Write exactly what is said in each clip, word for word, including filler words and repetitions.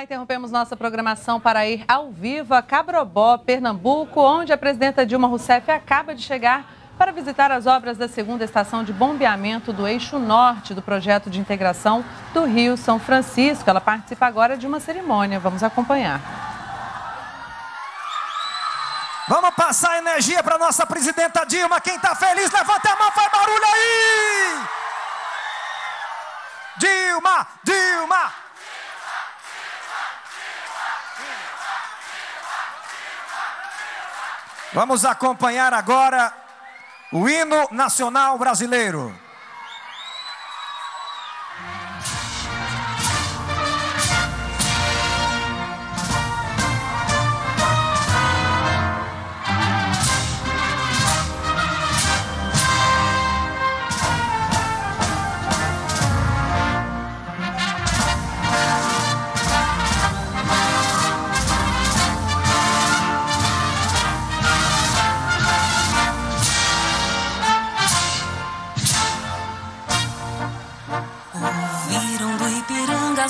lá, interrompemos nossa programação para ir ao vivo a Cabrobó, Pernambuco, onde a presidenta Dilma Rousseff acaba de chegar para visitar as obras da segunda estação de bombeamento do Eixo Norte do projeto de integração do Rio São Francisco. Ela participa agora de uma cerimônia. Vamos acompanhar. Vamos passar energia para nossa presidenta Dilma. Quem está feliz, levanta a mão, faz barulho aí! Dilma, Dilma! Vamos acompanhar agora o hino nacional brasileiro.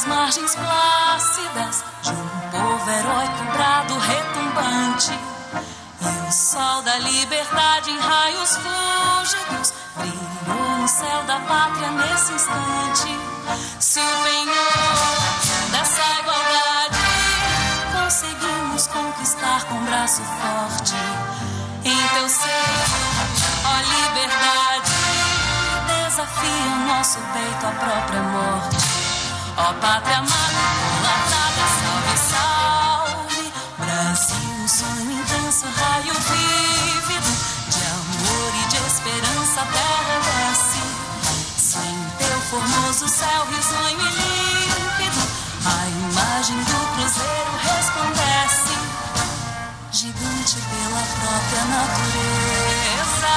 Margens plácidas de um povo heróico, brado retumbante, e o sol da liberdade em raios fúlgidos brilhou no céu da pátria nesse instante. Se o penhor dessa igualdade conseguimos conquistar com braço forte, em teu ser, ó liberdade, desafia o nosso peito à própria morte. Ó pátria amada, latada, salve, salve Brasil, sonho intenso, raio vívido de amor e de esperança, a terra desce. Sim, teu formoso céu, risonho e límpido, a imagem do cruzeiro resplandece, gigante pela própria natureza.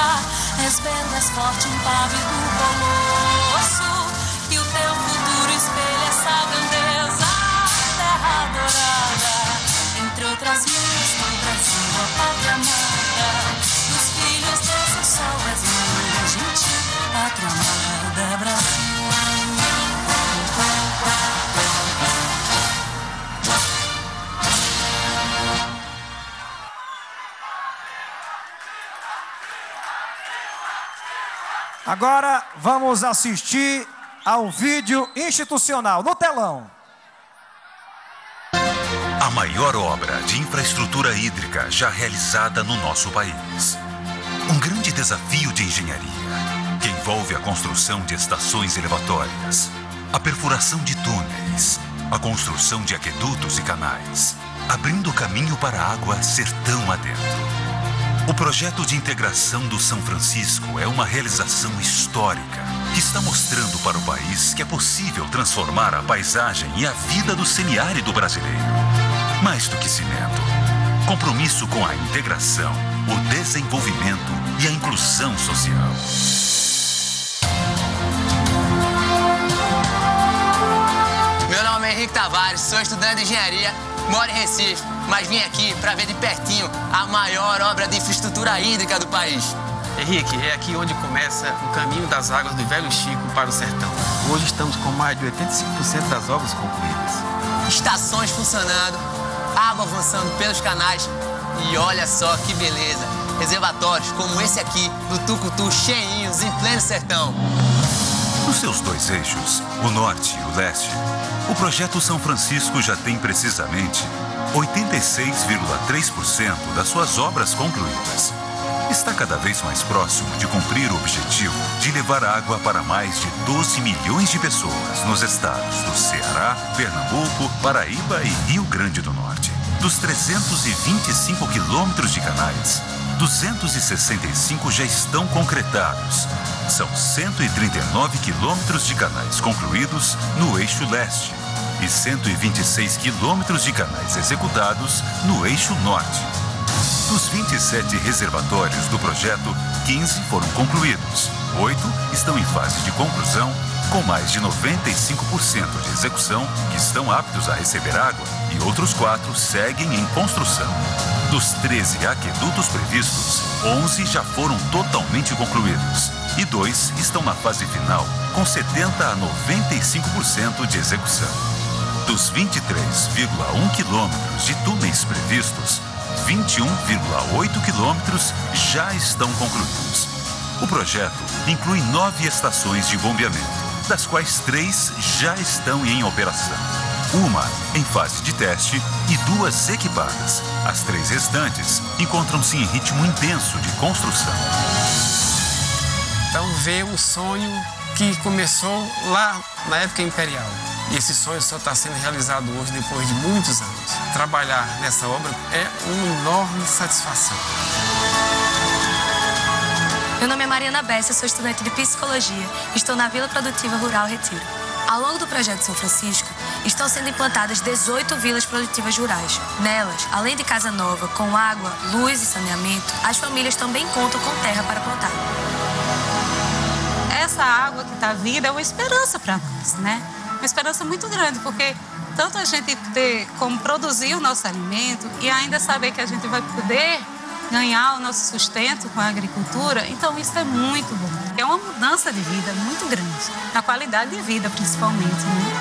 És belo, és forte, impávido, colosso, e o teu futuro espelho essa grandeza, terra adorada, entre outras minhas, do Brasil, a pátria amada, dos filhos desse sol, és minha gente, pátria amada, Brasil. Agora vamos assistir a um vídeo institucional no telão. A maior obra de infraestrutura hídrica já realizada no nosso país. Um grande desafio de engenharia, que envolve a construção de estações elevatórias, a perfuração de túneis, a construção de aquedutos e canais, abrindo caminho para a água sertão adentro. O projeto de integração do São Francisco é uma realização histórica que está mostrando para o país que é possível transformar a paisagem e a vida do semiárido brasileiro. Mais do que cimento, compromisso com a integração, o desenvolvimento e a inclusão social. Meu nome é Henrique Tavares, sou estudante de engenharia, moro em Recife, mas vim aqui para ver de pertinho a maior obra de infraestrutura hídrica do país. Henrique, é aqui onde começa o caminho das águas do Velho Chico para o sertão. Hoje estamos com mais de oitenta e cinco por cento das obras concluídas. Estações funcionando, água avançando pelos canais e olha só que beleza, reservatórios como esse aqui do Tucutu cheinhos em pleno sertão. Nos seus dois eixos, o norte e o leste, o projeto São Francisco já tem precisamente oitenta e seis vírgula três por cento das suas obras concluídas. Está cada vez mais próximo de cumprir o objetivo de levar água para mais de doze milhões de pessoas nos estados do Ceará, Pernambuco, Paraíba e Rio Grande do Norte. Dos trezentos e vinte e cinco quilômetros de canais, duzentos e sessenta e cinco já estão concretados. São cento e trinta e nove quilômetros de canais concluídos no eixo leste e cento e vinte e seis quilômetros de canais executados no eixo norte. Dos vinte e sete reservatórios do projeto, quinze foram concluídos. Oito estão em fase de conclusão, com mais de noventa e cinco por cento de execução que estão aptos a receber água e outros quatro seguem em construção. Dos treze aquedutos previstos, onze já foram totalmente concluídos e dois estão na fase final, com setenta a noventa e cinco por cento de execução. Dos vinte e três vírgula um quilômetros de túneis previstos, vinte e um vírgula oito quilômetros já estão concluídos. O projeto inclui nove estações de bombeamento, das quais três já estão em operação. Uma em fase de teste e duas equipadas. As três restantes encontram-se em ritmo intenso de construção. Então veio um sonho que começou lá na época imperial. E esse sonho só está sendo realizado hoje, depois de muitos anos. Trabalhar nessa obra é uma enorme satisfação. Meu nome é Mariana Bessa, sou estudante de Psicologia. Estou na Vila Produtiva Rural Retiro. Ao longo do Projeto São Francisco, estão sendo implantadas dezoito vilas produtivas rurais. Nelas, além de casa nova, com água, luz e saneamento, as famílias também contam com terra para plantar. Essa água que está vindo é uma esperança para nós, né? Uma esperança muito grande, porque tanto a gente ter como produzir o nosso alimento e ainda saber que a gente vai poder ganhar o nosso sustento com a agricultura, então isso é muito bom. É uma mudança de vida muito grande, na qualidade de vida principalmente, né?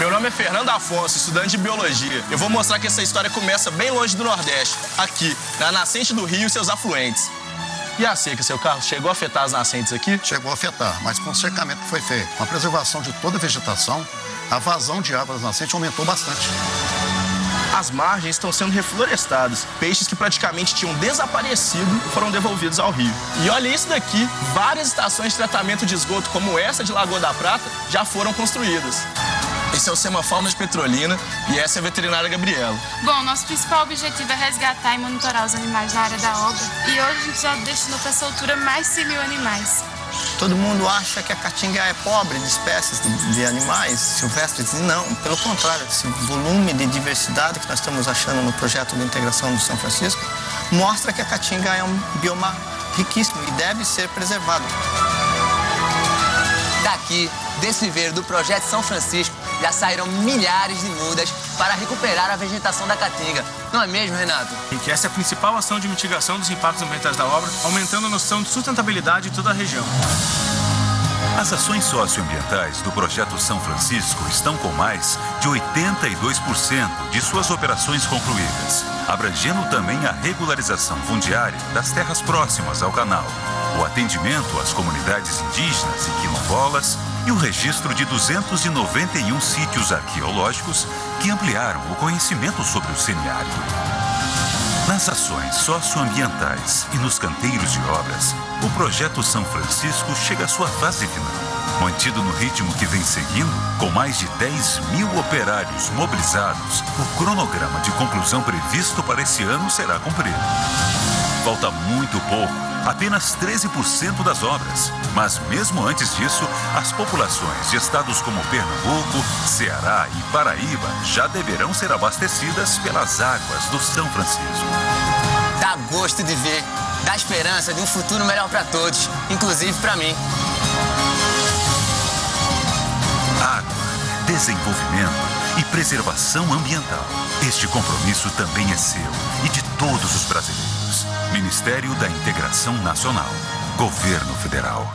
Meu nome é Fernando Afonso, estudante de Biologia. Eu vou mostrar que essa história começa bem longe do Nordeste, aqui, na nascente do rio e seus afluentes. E a seca, seu Carlos, chegou a afetar as nascentes aqui? Chegou a afetar, mas com o cercamento que foi feito, com a preservação de toda a vegetação, a vazão de água das nascentes aumentou bastante. As margens estão sendo reflorestadas. Peixes que praticamente tinham desaparecido foram devolvidos ao rio. E olha isso daqui, várias estações de tratamento de esgoto, como essa de Lagoa da Prata, já foram construídas. Esse é o Semafauna de Petrolina e essa é a veterinária Gabriela. Bom, nosso principal objetivo é resgatar e monitorar os animais na área da obra. E hoje a gente já destinou para essa altura mais de cem mil animais. Todo mundo acha que a Caatinga é pobre de espécies de animais silvestres. Não, pelo contrário, esse volume de diversidade que nós estamos achando no projeto de integração do São Francisco mostra que a Caatinga é um bioma riquíssimo e deve ser preservado. Daqui, desse viveiro do Projeto São Francisco, já saíram milhares de mudas para recuperar a vegetação da Caatinga. Não é mesmo, Renato? E que essa é a principal ação de mitigação dos impactos ambientais da obra, aumentando a noção de sustentabilidade em toda a região. As ações socioambientais do Projeto São Francisco estão com mais de oitenta e dois por cento de suas operações concluídas, abrangendo também a regularização fundiária das terras próximas ao canal, o atendimento às comunidades indígenas e quilombolas e o registro de duzentos e noventa e um sítios arqueológicos que ampliaram o conhecimento sobre o semiárido. Nas ações socioambientais e nos canteiros de obras, o Projeto São Francisco chega à sua fase final, mantido no ritmo que vem seguindo, com mais de dez mil operários mobilizados. O cronograma de conclusão previsto para esse ano será cumprido. Falta muito pouco. Apenas treze por cento das obras. Mas mesmo antes disso, as populações de estados como Pernambuco, Ceará e Paraíba já deverão ser abastecidas pelas águas do São Francisco. Dá gosto de ver, dá esperança de um futuro melhor para todos, inclusive para mim. Água, desenvolvimento e preservação ambiental. Este compromisso também é seu e de todos os brasileiros. Ministério da Integração Nacional, Governo Federal.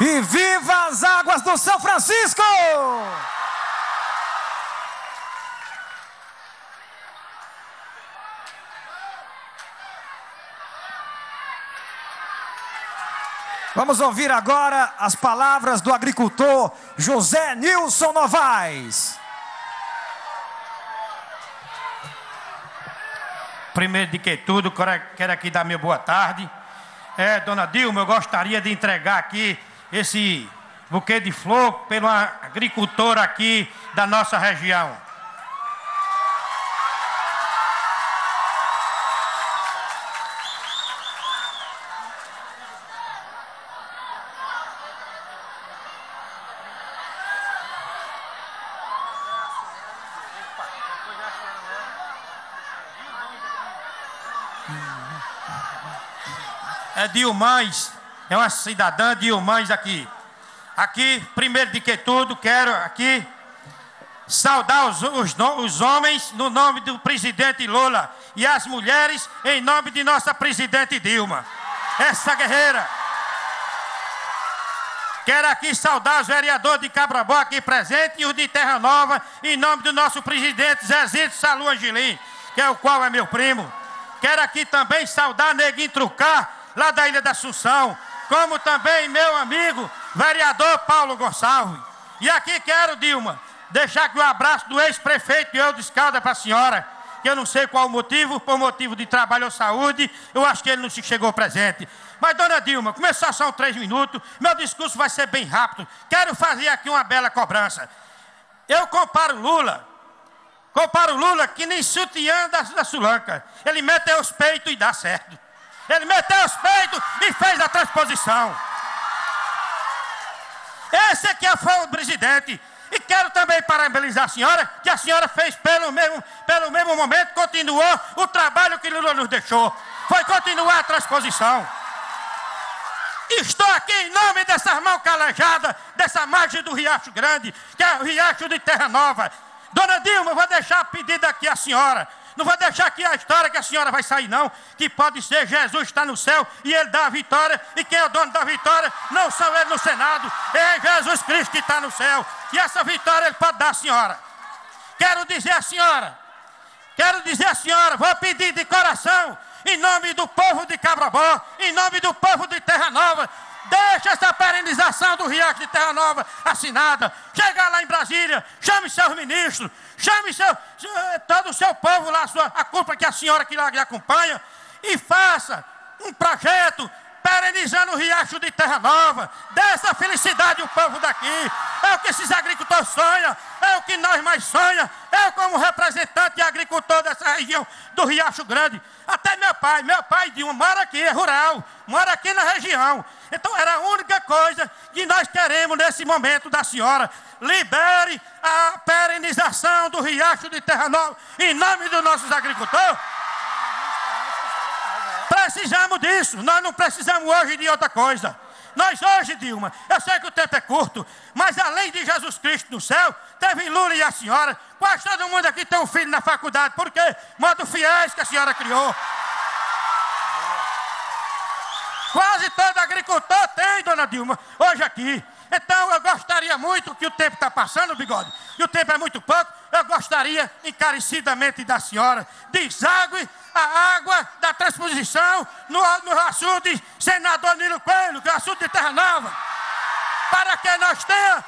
E viva as águas do São Francisco! Vamos ouvir agora as palavras do agricultor José Nilson Novaes. Primeiro de que tudo, quero aqui dar minha boa tarde. É, dona Dilma, eu gostaria de entregar aqui esse buquê de flor para uma agricultora aqui da nossa região. É Dilmães, é uma cidadã Dilmães aqui. Aqui, primeiro de que tudo, quero aqui saudar os, os, os homens no nome do presidente Lula e as mulheres em nome de nossa presidente Dilma. essa guerreira. Quero aqui saudar os vereadores de Cabrobó aqui presentes e os de Terra Nova, em nome do nosso presidente Zezito Salu Angelim, que é o qual é meu primo. Quero aqui também saudar Neguinho Trucar, lá da Ilha da Assunção, como também meu amigo, vereador Paulo Gonçalves. E aqui quero, Dilma, deixar aqui o abraço do ex-prefeito Eudes Escalda para a senhora, que eu não sei qual o motivo, por motivo de trabalho ou saúde, eu acho que ele não se chegou presente. Mas, dona Dilma, como só são três minutos, meu discurso vai ser bem rápido. Quero fazer aqui uma bela cobrança. Eu comparo Lula, comparo Lula que nem sutiã da, da Sulanca. Ele meteu os peitos e dá certo. Ele meteu os peitos e fez a transposição. Esse aqui foi o presidente. E quero também parabenizar a senhora, que a senhora fez pelo mesmo, pelo mesmo momento, continuou o trabalho que Lula nos deixou. Foi continuar a transposição. Estou aqui em nome dessas mãos calejadas, dessa margem do Riacho Grande, que é o Riacho de Terra Nova. Dona Dilma, eu vou deixar pedido aqui à senhora. Não vou deixar aqui a história que a senhora vai sair, não. Que pode ser Jesus está no céu e ele dá a vitória. E quem é o dono da vitória não são ele no Senado, é Jesus Cristo que está no céu. E essa vitória ele pode dar à senhora. Quero dizer à senhora, quero dizer à senhora, vou pedir de coração, em nome do povo de Cabrobó, em nome do povo de Terra Nova, deixa essa perenização do Riacho de Terra Nova assinada. Chega lá em Brasília, chame seus ministros, chame seu, todo o seu povo lá, a, sua, a culpa que a senhora que lá lhe acompanha, e faça um projeto perenizando o Riacho de Terra Nova. Dessa felicidade o povo daqui. É o que esses agricultores sonham, é o que nós mais sonhamos. Eu, como representante e agricultor dessa região do Riacho Grande, até meu pai, meu pai de um, mora aqui, é rural, mora aqui na região. Então era a única coisa que nós queremos nesse momento da senhora. Libere a perenização do Riacho de Terra Nova em nome dos nossos agricultores. Precisamos disso, nós não precisamos hoje de outra coisa. Nós hoje, Dilma, eu sei que o tempo é curto, mas além de Jesus Cristo no céu, teve Lula e a senhora. Quase todo mundo aqui tem um filho na faculdade, porque manda o Fiat que a senhora criou. Quase todo agricultor tem, dona Dilma, hoje aqui. Então eu gostaria muito, que o tempo está passando, bigode, e o tempo é muito pouco, eu gostaria encarecidamente da senhora, deságue a água da transposição no, no assunto de senador Nilo Coelho, que é o assunto de Terra Nova, para que nós tenhamos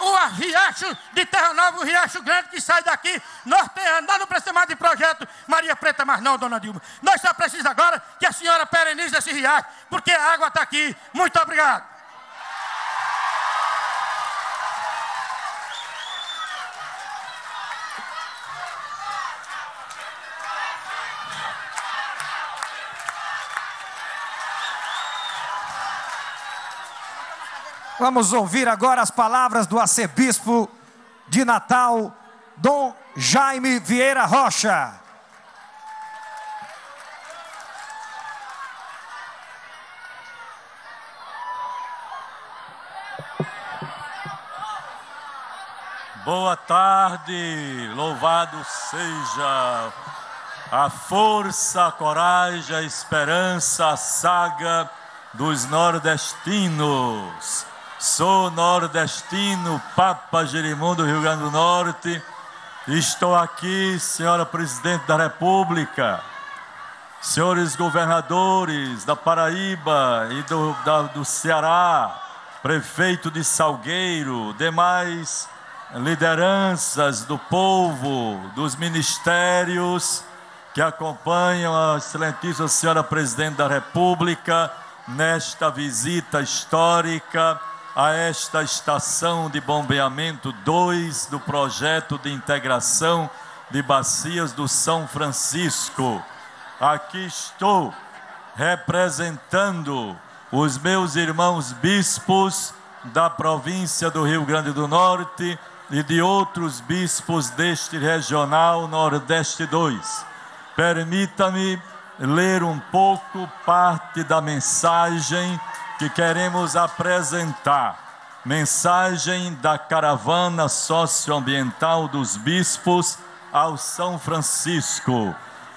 o riacho de Terra Nova, o riacho grande que sai daqui, norteando. Nós não precisamos mais de projeto Maria Preta, mas não, dona Dilma. Nós só precisamos agora que a senhora perenize esse riacho, porque a água está aqui. Muito obrigado. Vamos ouvir agora as palavras do arcebispo de Natal, Dom Jaime Vieira Rocha. Boa tarde, louvado seja a força, a coragem, a esperança, a saga dos nordestinos. Sou nordestino, Papa Gerimundo, Rio Grande do Norte. Estou aqui, senhora Presidente da República, senhores governadores da Paraíba e do, da, do Ceará, prefeito de Salgueiro, demais lideranças do povo, dos ministérios que acompanham a excelentíssima senhora Presidente da República nesta visita histórica a esta estação de bombeamento dois do projeto de integração de bacias do São Francisco. Aqui estou representando os meus irmãos bispos da província do Rio Grande do Norte e de outros bispos deste regional Nordeste dois. Permita-me ler um pouco parte da mensagem que queremos apresentar, mensagem da caravana socioambiental dos bispos ao São Francisco.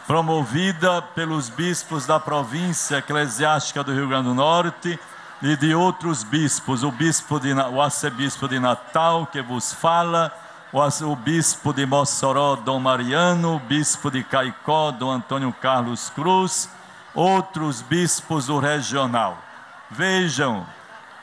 promovida pelos bispos da província eclesiástica do Rio Grande do Norte e de outros bispos, o, bispo de, o arcebispo de Natal, que vos fala, o bispo de Mossoró, Dom Mariano, o bispo de Caicó, Dom Antônio Carlos Cruz, outros bispos do regional. Vejam,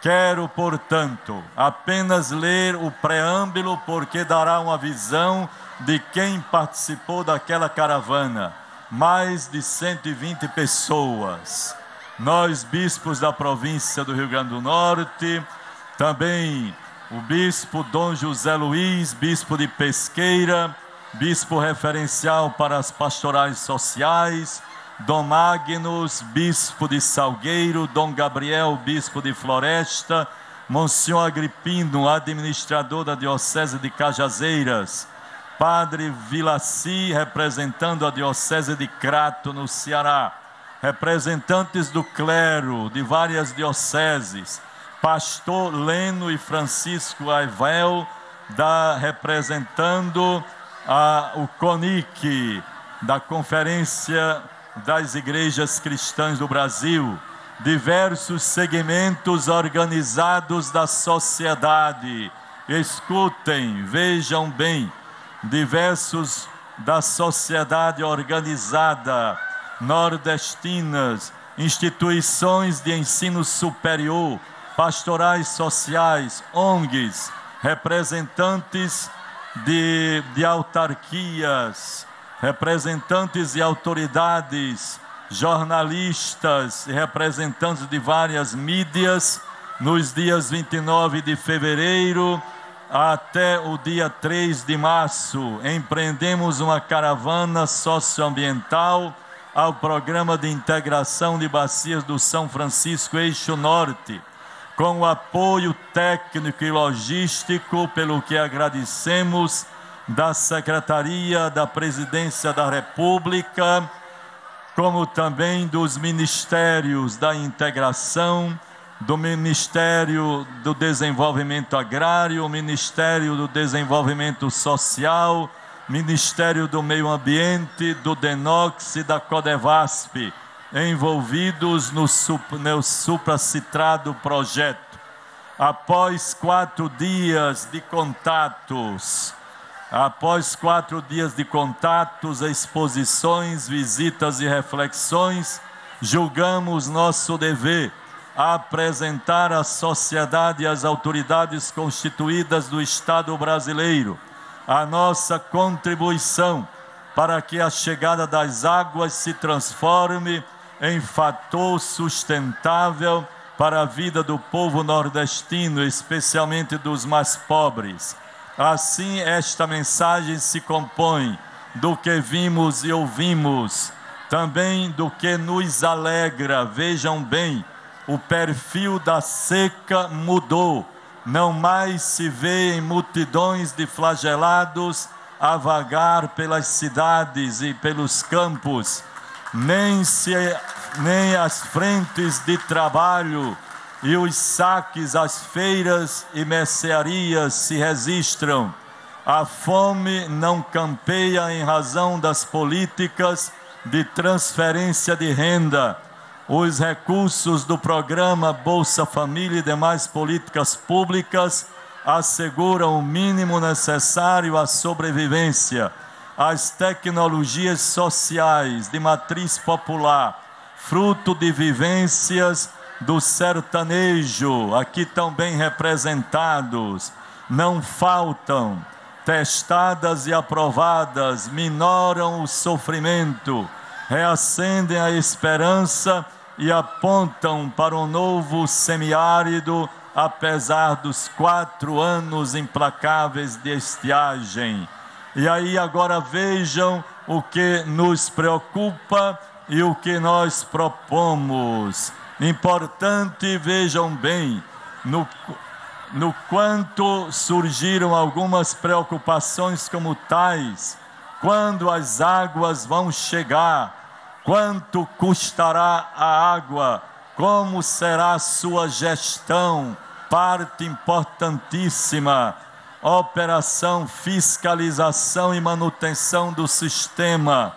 quero, portanto, apenas ler o preâmbulo, porque dará uma visão de quem participou daquela caravana, mais de cento e vinte pessoas. Nós, bispos da província do Rio Grande do Norte, também o bispo Dom José Luiz, bispo de Pesqueira, bispo referencial para as pastorais sociais, Dom Magnus, bispo de Salgueiro, Dom Gabriel, bispo de Floresta, Monsenhor Agripino, administrador da diocese de Cajazeiras, Padre Vilaci, representando a diocese de Crato, no Ceará, representantes do clero de várias dioceses, pastor Leno e Francisco Aivel, da, representando a, o CONIC, da Conferência das Igrejas Cristãs do Brasil, diversos segmentos organizados da sociedade. Escutem, vejam bem, diversos da sociedade organizada, nordestinas, instituições de ensino superior, pastorais sociais, O N Gs, representantes de, de autarquias, representantes e autoridades, jornalistas e representantes de várias mídias, nos dias vinte e nove de fevereiro até o dia três de março, empreendemos uma caravana socioambiental ao Programa de Integração de Bacias do São Francisco Eixo Norte, com o apoio técnico e logístico, pelo que agradecemos, da Secretaria da Presidência da República, como também dos Ministérios da Integração, do Ministério do Desenvolvimento Agrário, Ministério do Desenvolvimento Social, Ministério do Meio Ambiente, do DENOX e da Codevasp, envolvidos no, no supracitrado projeto. Após quatro dias de contatos, Após quatro dias de contatos, exposições, visitas e reflexões, julgamos nosso dever apresentar à sociedade e às autoridades constituídas do Estado brasileiro a nossa contribuição para que a chegada das águas se transforme em fator sustentável para a vida do povo nordestino, especialmente dos mais pobres. Assim, esta mensagem se compõe do que vimos e ouvimos, também do que nos alegra. Vejam bem, o perfil da seca mudou. Não mais se vê em multidões de flagelados a vagar pelas cidades e pelos campos, nem, se, nem as frentes de trabalho e os saques às feiras e mercearias se registram. A fome não campeia em razão das políticas de transferência de renda. Os recursos do programa Bolsa Família e demais políticas públicas asseguram o mínimo necessário à sobrevivência. As tecnologias sociais de matriz popular, fruto de vivências do sertanejo, aqui tão bem representados, não faltam, testadas e aprovadas, minoram o sofrimento, reacendem a esperança e apontam para um novo semiárido, apesar dos quatro anos implacáveis de estiagem. E aí agora vejam o que nos preocupa e o que nós propomos. Importante, vejam bem, no, no quanto surgiram algumas preocupações como tais: quando as águas vão chegar, quanto custará a água, como será sua gestão, parte importantíssima, operação, fiscalização e manutenção do sistema,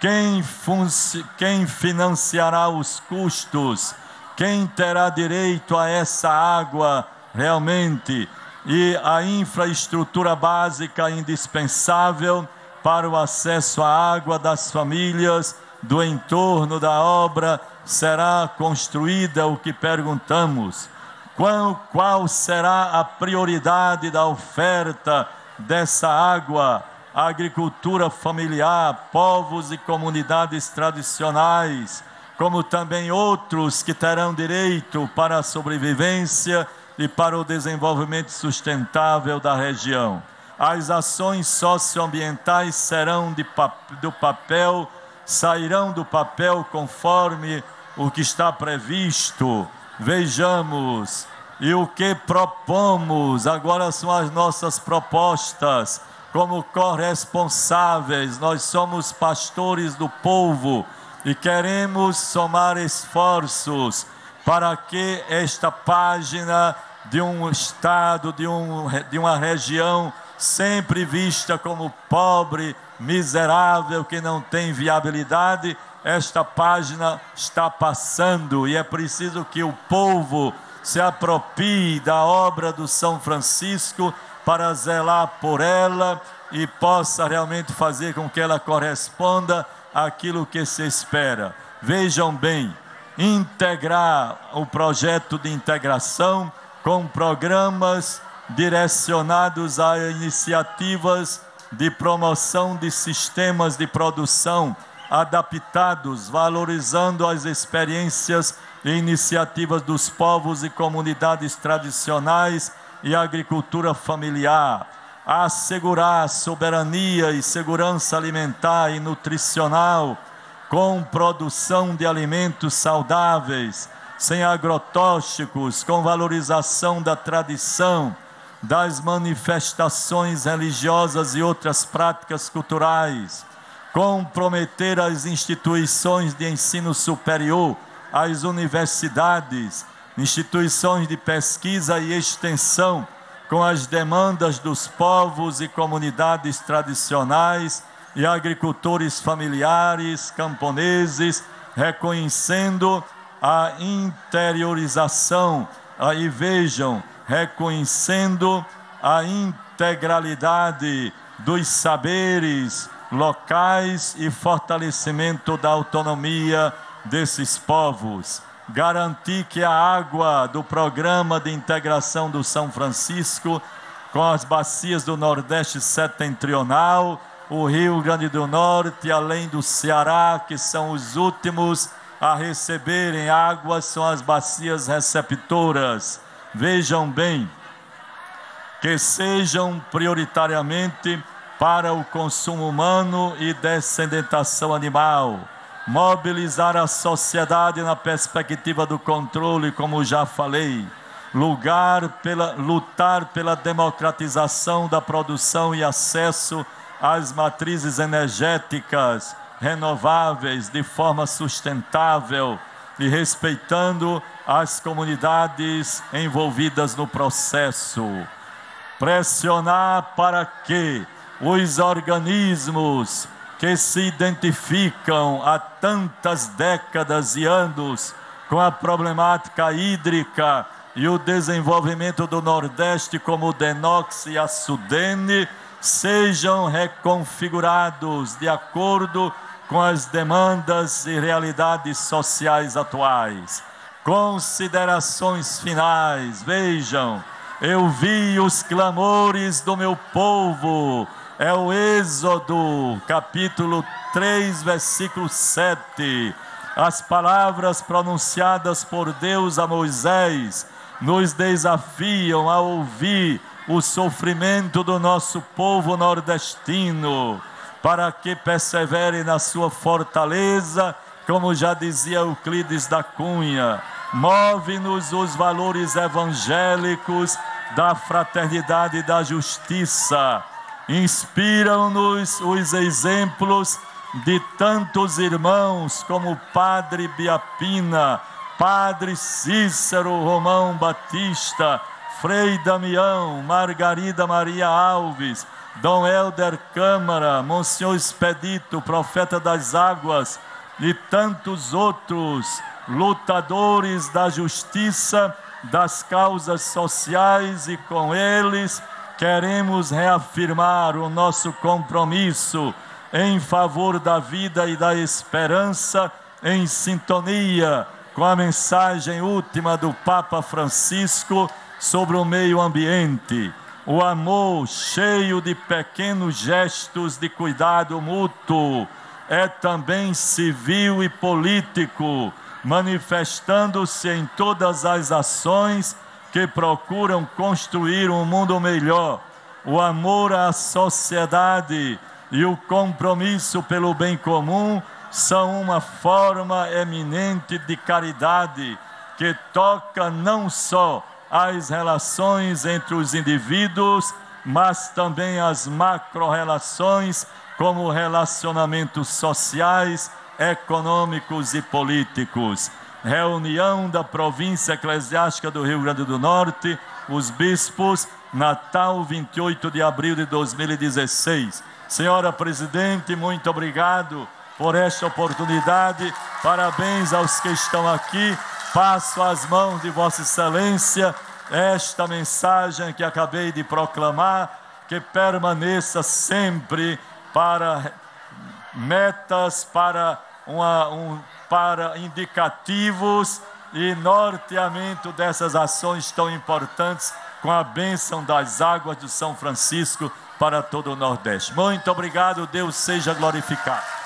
Quem, quem financiará os custos? Quem terá direito a essa água realmente? E a infraestrutura básica indispensável para o acesso à água das famílias do entorno da obra será construída, o que perguntamos. Qual, qual será a prioridade da oferta dessa água? A agricultura familiar, povos e comunidades tradicionais, como também outros que terão direito para a sobrevivência e para o desenvolvimento sustentável da região. As ações socioambientais serão de pap- do papel, sairão do papel conforme o que está previsto. Vejamos, e o que propomos, agora são as nossas propostas. Como corresponsáveis, nós somos pastores do povo e queremos somar esforços para que esta página de um estado, de, um, de uma região sempre vista como pobre, miserável, que não tem viabilidade, esta página está passando e é preciso que o povo se apropie da obra do São Francisco para zelar por ela e possa realmente fazer com que ela corresponda àquilo que se espera. Vejam bem, integrar o projeto de integração com programas direcionados a iniciativas de promoção de sistemas de produção adaptados, valorizando as experiências e iniciativas dos povos e comunidades tradicionais e a agricultura familiar, a assegurar soberania e segurança alimentar e nutricional com produção de alimentos saudáveis, sem agrotóxicos, com valorização da tradição, das manifestações religiosas e outras práticas culturais, comprometer as instituições de ensino superior, as universidades, instituições de pesquisa e extensão com as demandas dos povos e comunidades tradicionais e agricultores familiares, camponeses, reconhecendo a interiorização, aí vejam, reconhecendo a integralidade dos saberes locais e fortalecimento da autonomia desses povos. Garantir que a água do Programa de Integração do São Francisco com as bacias do Nordeste Setentrional, o Rio Grande do Norte, além do Ceará, que são os últimos a receberem água, são as bacias receptoras. Vejam bem, que sejam prioritariamente para o consumo humano e descendentação animal. Mobilizar a sociedade na perspectiva do controle, como já falei, lugar pela, lutar pela democratização da produção e acesso às matrizes energéticas renováveis de forma sustentável e respeitando as comunidades envolvidas no processo. Pressionar para que os organismos que se identificam há tantas décadas e anos com a problemática hídrica e o desenvolvimento do Nordeste, como o DENOX e a SUDENE, sejam reconfigurados de acordo com as demandas e realidades sociais atuais. Considerações finais, vejam, eu vi os clamores do meu povo. É o Êxodo, capítulo três, versículo sete. As palavras pronunciadas por Deus a Moisés nos desafiam a ouvir o sofrimento do nosso povo nordestino, para que persevere na sua fortaleza, como já dizia Euclides da Cunha. Move-nos os valores evangélicos da fraternidade e da justiça. Inspiram-nos os exemplos de tantos irmãos como o Padre Biapina, Padre Cícero Romão Batista, Frei Damião, Margarida Maria Alves, Dom Helder Câmara, Monsenhor Expedito, Profeta das Águas e tantos outros lutadores da justiça, das causas sociais, e com eles queremos reafirmar o nosso compromisso em favor da vida e da esperança, em sintonia com a mensagem última do Papa Francisco sobre o meio ambiente. O amor, cheio de pequenos gestos de cuidado mútuo, é também civil e político, manifestando-se em todas as ações que procuram construir um mundo melhor. O amor à sociedade e o compromisso pelo bem comum são uma forma eminente de caridade que toca não só as relações entre os indivíduos, mas também as macro-relações, como relacionamentos sociais, econômicos e políticos. Reunião da Província Eclesiástica do Rio Grande do Norte, os bispos, Natal, vinte e oito de abril de dois mil e dezesseis. Senhora Presidente, muito obrigado por esta oportunidade. Parabéns aos que estão aqui. Passo às mãos de Vossa Excelência esta mensagem que acabei de proclamar, que permaneça sempre para metas, para, uma, um, para indicativos e norteamento dessas ações tão importantes, com a bênção das águas do São Francisco para todo o Nordeste. Muito obrigado, Deus seja glorificado.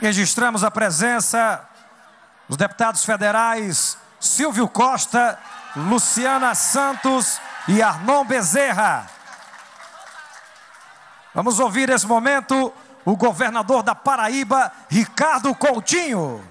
Registramos a presença dos deputados federais Silvio Costa, Luciana Santos e Arnon Bezerra. Vamos ouvir nesse momento o governador da Paraíba, Ricardo Coutinho.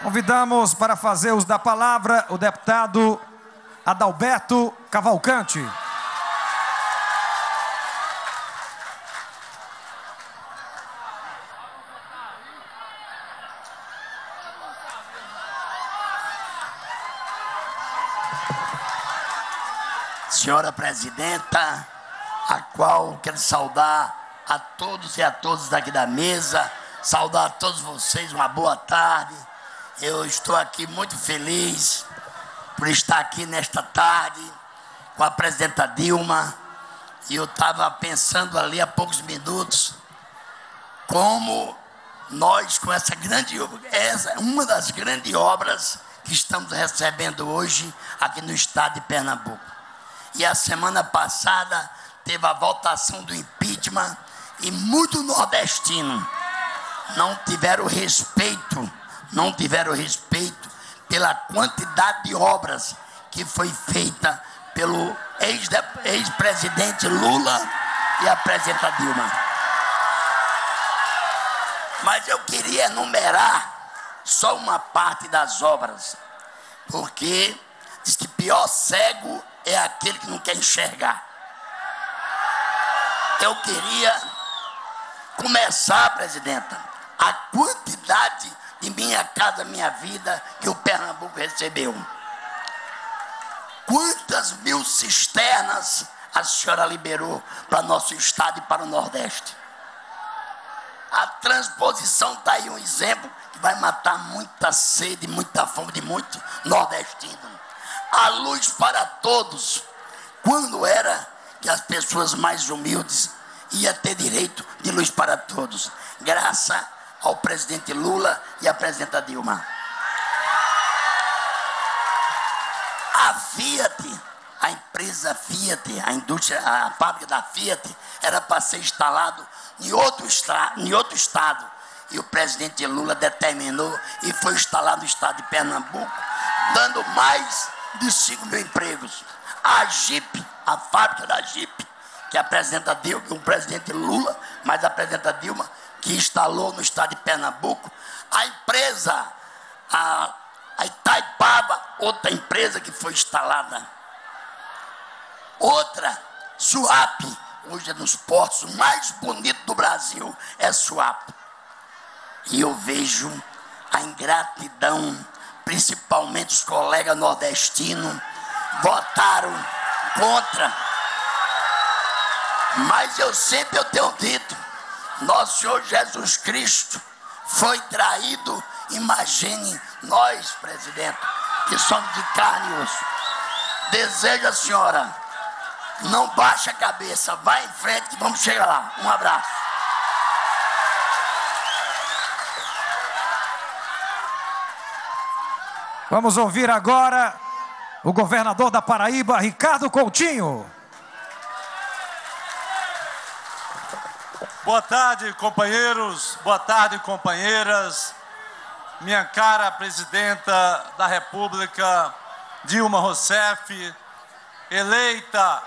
Convidamos para fazer uso da palavra o deputado Adalberto Cavalcante. Senhora Presidenta, a qual quero saudar a todos e a todas daqui da mesa, saudar a todos vocês, uma boa tarde. Eu estou aqui muito feliz por estar aqui nesta tarde com a presidenta Dilma. E eu estava pensando ali há poucos minutos como nós, com essa grande obra, essa, uma das grandes obras que estamos recebendo hoje aqui no estado de Pernambuco. E a semana passada teve a votação do impeachment e muito nordestino não tiveram respeito não tiveram respeito pela quantidade de obras que foi feita pelo ex-presidente Lula e a presidenta Dilma. Mas eu queria enumerar só uma parte das obras, porque diz que pior cego é aquele que não quer enxergar. Eu queria começar, presidenta, a quantidade de Minha Casa Minha Vida que o Pernambuco recebeu. Quantas mil cisternas a senhora liberou para nosso estado e para o Nordeste? A transposição está aí um exemplo que vai matar muita sede, muita fome de muito nordestino. A luz para todos. Quando era que as pessoas mais humildes iam ter direito de luz para todos? Graças a ao presidente Lula e à presidenta Dilma. A Fiat, a empresa Fiat, a indústria, a fábrica da Fiat, era para ser instalado em outro, em outro estado. e o presidente Lula determinou e foi instalado no estado de Pernambuco, dando mais de cinco mil empregos. A Jeep, a fábrica da Jeep, que apresenta Dilma, um presidente Lula, mas apresenta Dilma, que instalou no estado de Pernambuco. A empresa, a, a Itaipava, outra empresa que foi instalada. Outra, Suape, hoje é nos portos mais bonitos do Brasil, é Suape. E eu vejo a ingratidão, principalmente os colegas nordestinos, votaram contra. Mas eu sempre eu tenho dito, nosso Senhor Jesus Cristo foi traído, imagine nós, presidente, que somos de carne e osso. Desejo a senhora, não baixe a cabeça, vai em frente que vamos chegar lá. Um abraço. Vamos ouvir agora o governador da Paraíba, Ricardo Coutinho. Boa tarde, companheiros, boa tarde, companheiras. Minha cara presidenta da República, Dilma Rousseff, eleita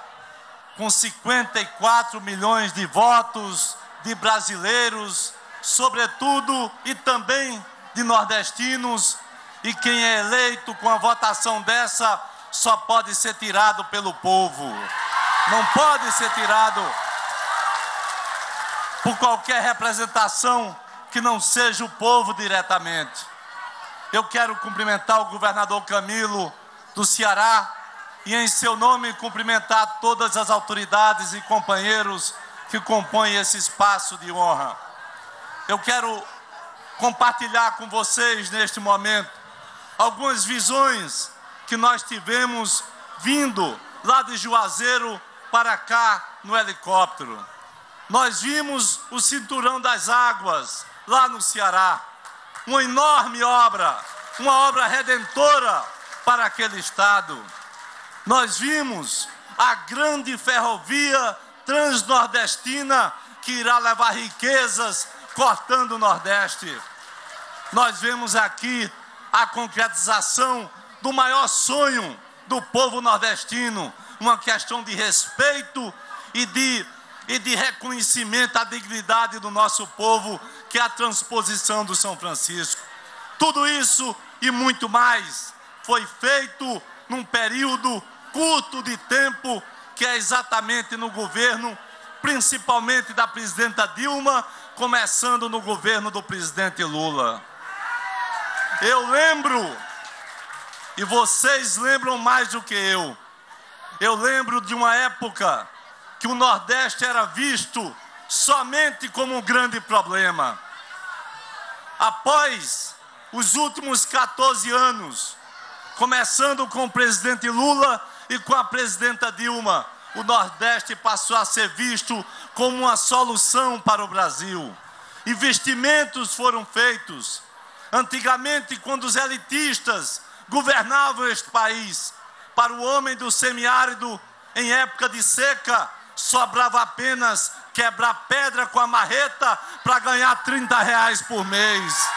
com cinquenta e quatro milhões de votos de brasileiros, sobretudo e também de nordestinos, e quem é eleito com a votação dessa só pode ser tirado pelo povo. Não pode ser tirado por qualquer representação que não seja o povo diretamente. Eu quero cumprimentar o governador Camilo do Ceará e, em seu nome, cumprimentar todas as autoridades e companheiros que compõem esse espaço de honra. Eu quero compartilhar com vocês, neste momento, algumas visões que nós tivemos vindo lá de Juazeiro para cá no helicóptero. Nós vimos o Cinturão das Águas, lá no Ceará. Uma enorme obra, uma obra redentora para aquele estado. Nós vimos a grande ferrovia transnordestina que irá levar riquezas cortando o Nordeste. Nós vemos aqui a concretização do maior sonho do povo nordestino, uma questão de respeito e de... e de reconhecimento à dignidade do nosso povo, que é a transposição do São Francisco. Tudo isso e muito mais foi feito num período curto de tempo, que é exatamente no governo, principalmente da presidenta Dilma, começando no governo do presidente Lula. Eu lembro, e vocês lembram mais do que eu, eu lembro de uma época que o Nordeste era visto somente como um grande problema. Após os últimos quatorze anos, começando com o presidente Lula e com a presidenta Dilma, o Nordeste passou a ser visto como uma solução para o Brasil. Investimentos foram feitos. Antigamente, quando os elitistas governavam este país, para o homem do semiárido, em época de seca, sobrava apenas quebrar pedra com a marreta para ganhar trinta reais por mês.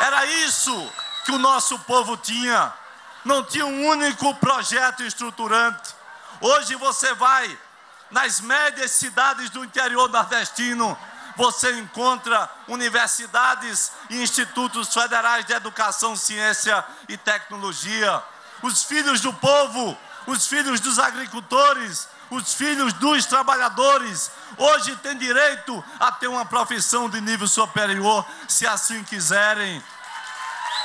Era isso que o nosso povo tinha. Não tinha um único projeto estruturante. Hoje você vai nas médias cidades do interior nordestino, você encontra universidades e institutos federais de educação, ciência e tecnologia. Os filhos do povo, os filhos dos agricultores, os filhos dos trabalhadores, hoje têm direito a ter uma profissão de nível superior, se assim quiserem.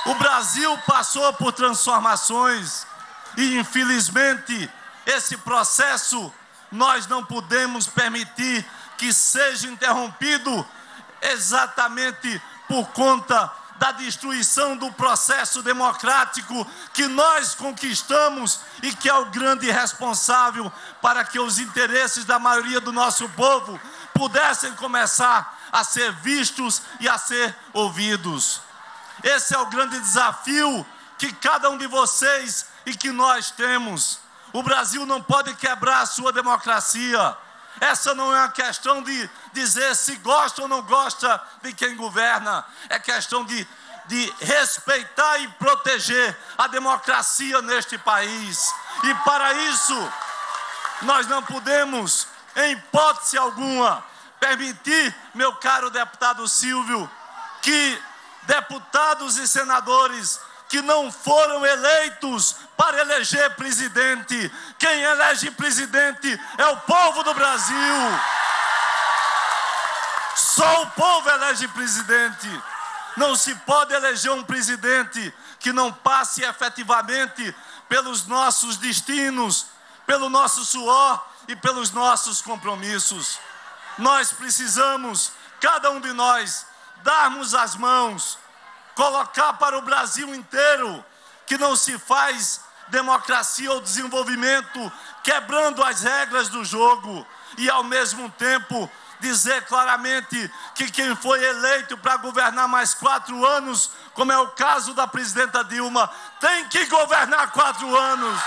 O Brasil passou por transformações e, infelizmente, esse processo nós não podemos permitir que seja interrompido exatamente por conta da destruição do processo democrático que nós conquistamos e que é o grande responsável para que os interesses da maioria do nosso povo pudessem começar a ser vistos e a ser ouvidos. Esse é o grande desafio que cada um de vocês e que nós temos. O Brasil não pode quebrar a sua democracia. Essa não é uma questão de dizer se gosta ou não gosta de quem governa. É questão de, de respeitar e proteger a democracia neste país. E para isso, nós não podemos, em hipótese alguma, permitir, meu caro deputado Silvio, que deputados e senadores que não foram eleitos para eleger presidente. Quem elege presidente é o povo do Brasil. Só o povo elege presidente. Não se pode eleger um presidente que não passe efetivamente pelos nossos destinos, pelo nosso suor e pelos nossos compromissos. Nós precisamos, cada um de nós, darmos as mãos, colocar para o Brasil inteiro que não se faz democracia ou desenvolvimento quebrando as regras do jogo e, ao mesmo tempo, dizer claramente que quem foi eleito para governar mais quatro anos, como é o caso da presidenta Dilma, tem que governar quatro anos.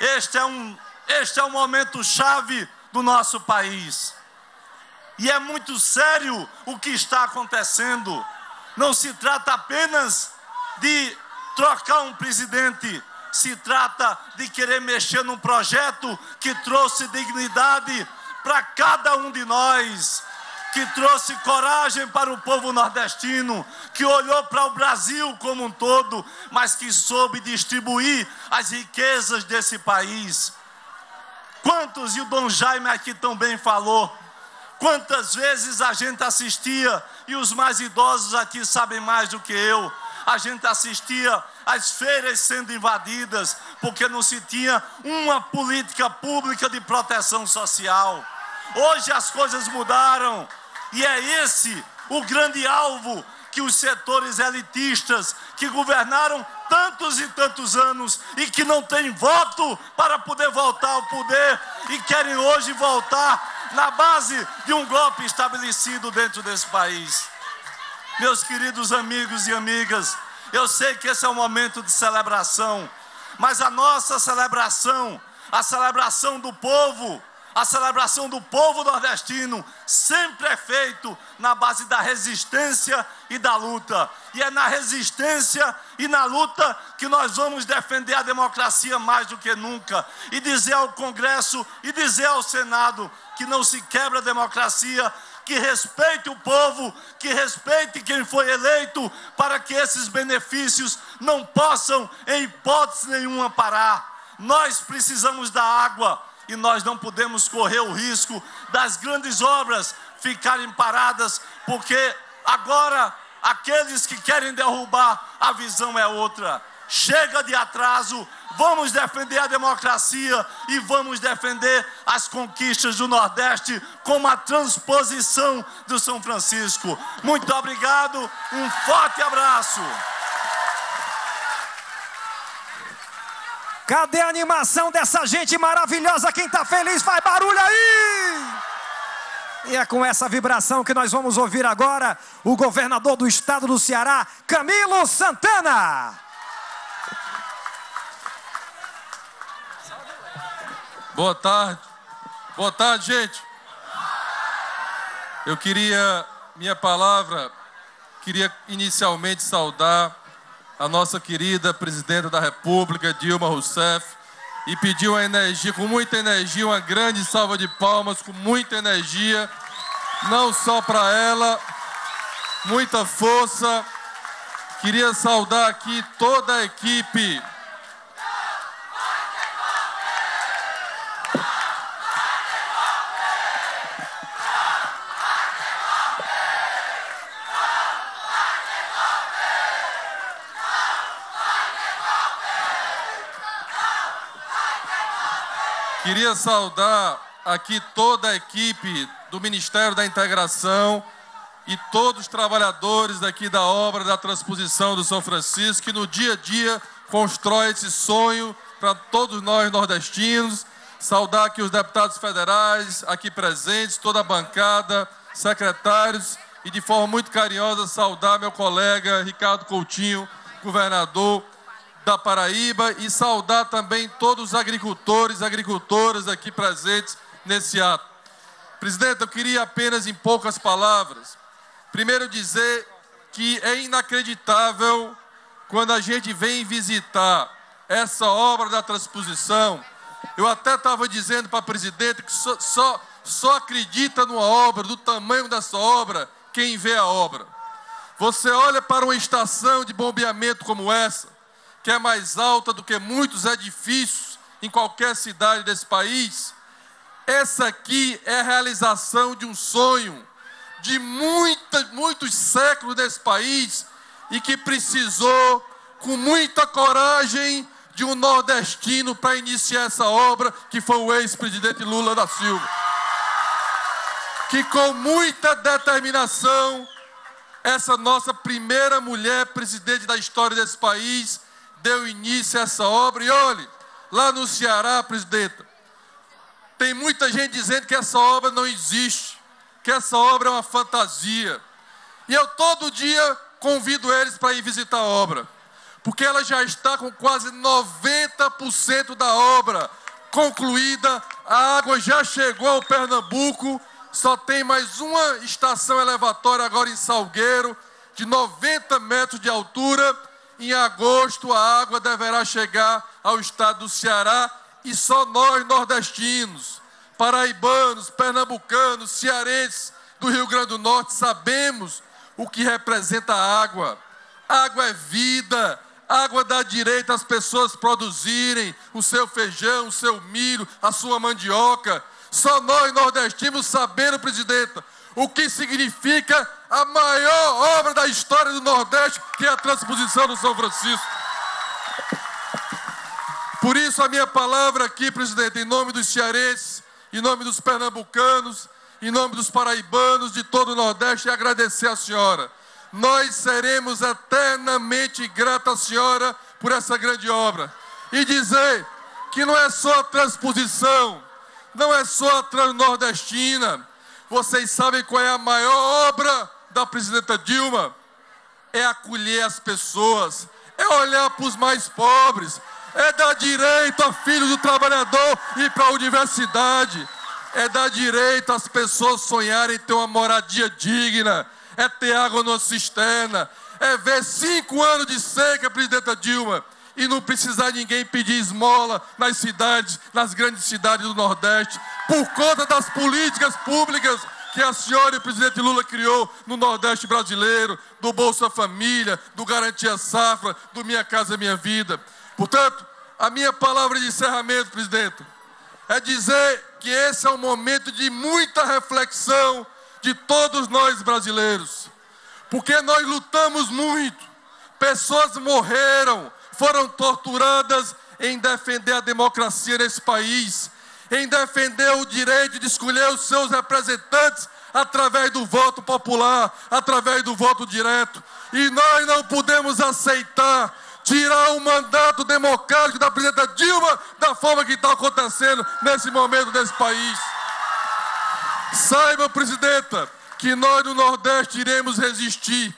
Este é um, este é um momento chave do nosso país. E é muito sério o que está acontecendo. Não se trata apenas de trocar um presidente. Se trata de querer mexer num projeto que trouxe dignidade para cada um de nós, que trouxe coragem para o povo nordestino, que olhou para o Brasil como um todo, mas que soube distribuir as riquezas desse país. Quantos, e o Dom Jaime aqui também falou, quantas vezes a gente assistia, e os mais idosos aqui sabem mais do que eu, a gente assistia às feiras sendo invadidas, porque não se tinha uma política pública de proteção social. Hoje as coisas mudaram, e é esse o grande alvo que os setores elitistas, que governaram tantos e tantos anos e que não têm voto para poder voltar ao poder e querem hoje voltar na base de um golpe estabelecido dentro desse país. Meus queridos amigos e amigas, eu sei que esse é um momento de celebração, mas a nossa celebração, a celebração do povo, a celebração do povo nordestino, sempre é feito na base da resistência e da luta. E é na resistência e na luta que nós vamos defender a democracia mais do que nunca. E dizer ao Congresso e dizer ao Senado que não se quebra a democracia, que respeite o povo, que respeite quem foi eleito, para que esses benefícios não possam, em hipótese nenhuma, parar. Nós precisamos da água e nós não podemos correr o risco das grandes obras ficarem paradas, porque agora aqueles que querem derrubar, a visão é outra. Chega de atraso, vamos defender a democracia e vamos defender as conquistas do Nordeste como a transposição do São Francisco. Muito obrigado, um forte abraço. Cadê a animação dessa gente maravilhosa? Quem tá feliz, faz barulho aí! E é com essa vibração que nós vamos ouvir agora o governador do estado do Ceará, Camilo Santana. Boa tarde, boa tarde, gente. Eu queria, minha palavra, queria inicialmente saudar a nossa querida Presidenta da República, Dilma Rousseff, e pedir uma energia, com muita energia, uma grande salva de palmas, com muita energia, não só para ela, muita força. Queria saudar aqui toda a equipe. Queria saudar aqui toda a equipe do Ministério da Integração e todos os trabalhadores daqui da obra da transposição do São Francisco, que no dia a dia constrói esse sonho para todos nós nordestinos. Saudar aqui os deputados federais aqui presentes, toda a bancada, secretários, e de forma muito carinhosa saudar meu colega Ricardo Coutinho, governador da Paraíba e saudar também todos os agricultores e agricultoras aqui presentes nesse ato. Presidente, eu queria apenas, em poucas palavras, primeiro dizer que é inacreditável quando a gente vem visitar essa obra da transposição. Eu até estava dizendo para a presidente que só, só, só acredita numa obra, do tamanho dessa obra, quem vê a obra. Você olha para uma estação de bombeamento como essa, que é mais alta do que muitos edifícios em qualquer cidade desse país. Essa aqui é a realização de um sonho de muita, muitos séculos desse país e que precisou, com muita coragem, de um nordestino para iniciar essa obra, que foi o ex-presidente Lula da Silva, que com muita determinação, essa nossa primeira mulher presidente da história desse país deu início a essa obra. E olhe, lá no Ceará, presidenta, tem muita gente dizendo que essa obra não existe, que essa obra é uma fantasia. E eu todo dia convido eles para ir visitar a obra, porque ela já está com quase noventa por cento da obra concluída, a água já chegou ao Pernambuco, só tem mais uma estação elevatória agora em Salgueiro, de noventa metros de altura. Em agosto, a água deverá chegar ao estado do Ceará, e só nós, nordestinos, paraibanos, pernambucanos, cearenses do Rio Grande do Norte, sabemos o que representa a água. Água é vida. Água dá direito às pessoas produzirem o seu feijão, o seu milho, a sua mandioca. Só nós, nordestinos, sabemos, presidenta, o que significa a maior obra da história do Nordeste, que é a transposição do São Francisco. Por isso, a minha palavra aqui, presidenta, em nome dos cearenses, em nome dos pernambucanos, em nome dos paraibanos, de todo o Nordeste, é agradecer à senhora. Nós seremos eternamente gratos à senhora por essa grande obra. E dizer que não é só a transposição, não é só a transnordestina. Vocês sabem qual é a maior obra da presidenta Dilma? É acolher as pessoas, é olhar para os mais pobres, é dar direito a filhos do trabalhador ir para a universidade, é dar direito às pessoas sonharem ter uma moradia digna, é ter água numa cisterna, é ver cinco anos de seca, presidenta Dilma, e não precisar ninguém pedir esmola nas cidades, nas grandes cidades do Nordeste, por conta das políticas públicas que a senhora e o presidente Lula criou no Nordeste brasileiro, do Bolsa Família, do Garantia Safra, do Minha Casa Minha Vida. Portanto, a minha palavra de encerramento, presidente, é dizer que esse é um momento de muita reflexão de todos nós brasileiros, porque nós lutamos muito, pessoas morreram, foram torturadas em defender a democracia nesse país, em defender o direito de escolher os seus representantes através do voto popular, através do voto direto, e nós não podemos aceitar tirar o mandato democrático da presidenta Dilma da forma que está acontecendo nesse momento desse país. Saiba, presidenta, que nós do Nordeste iremos resistir.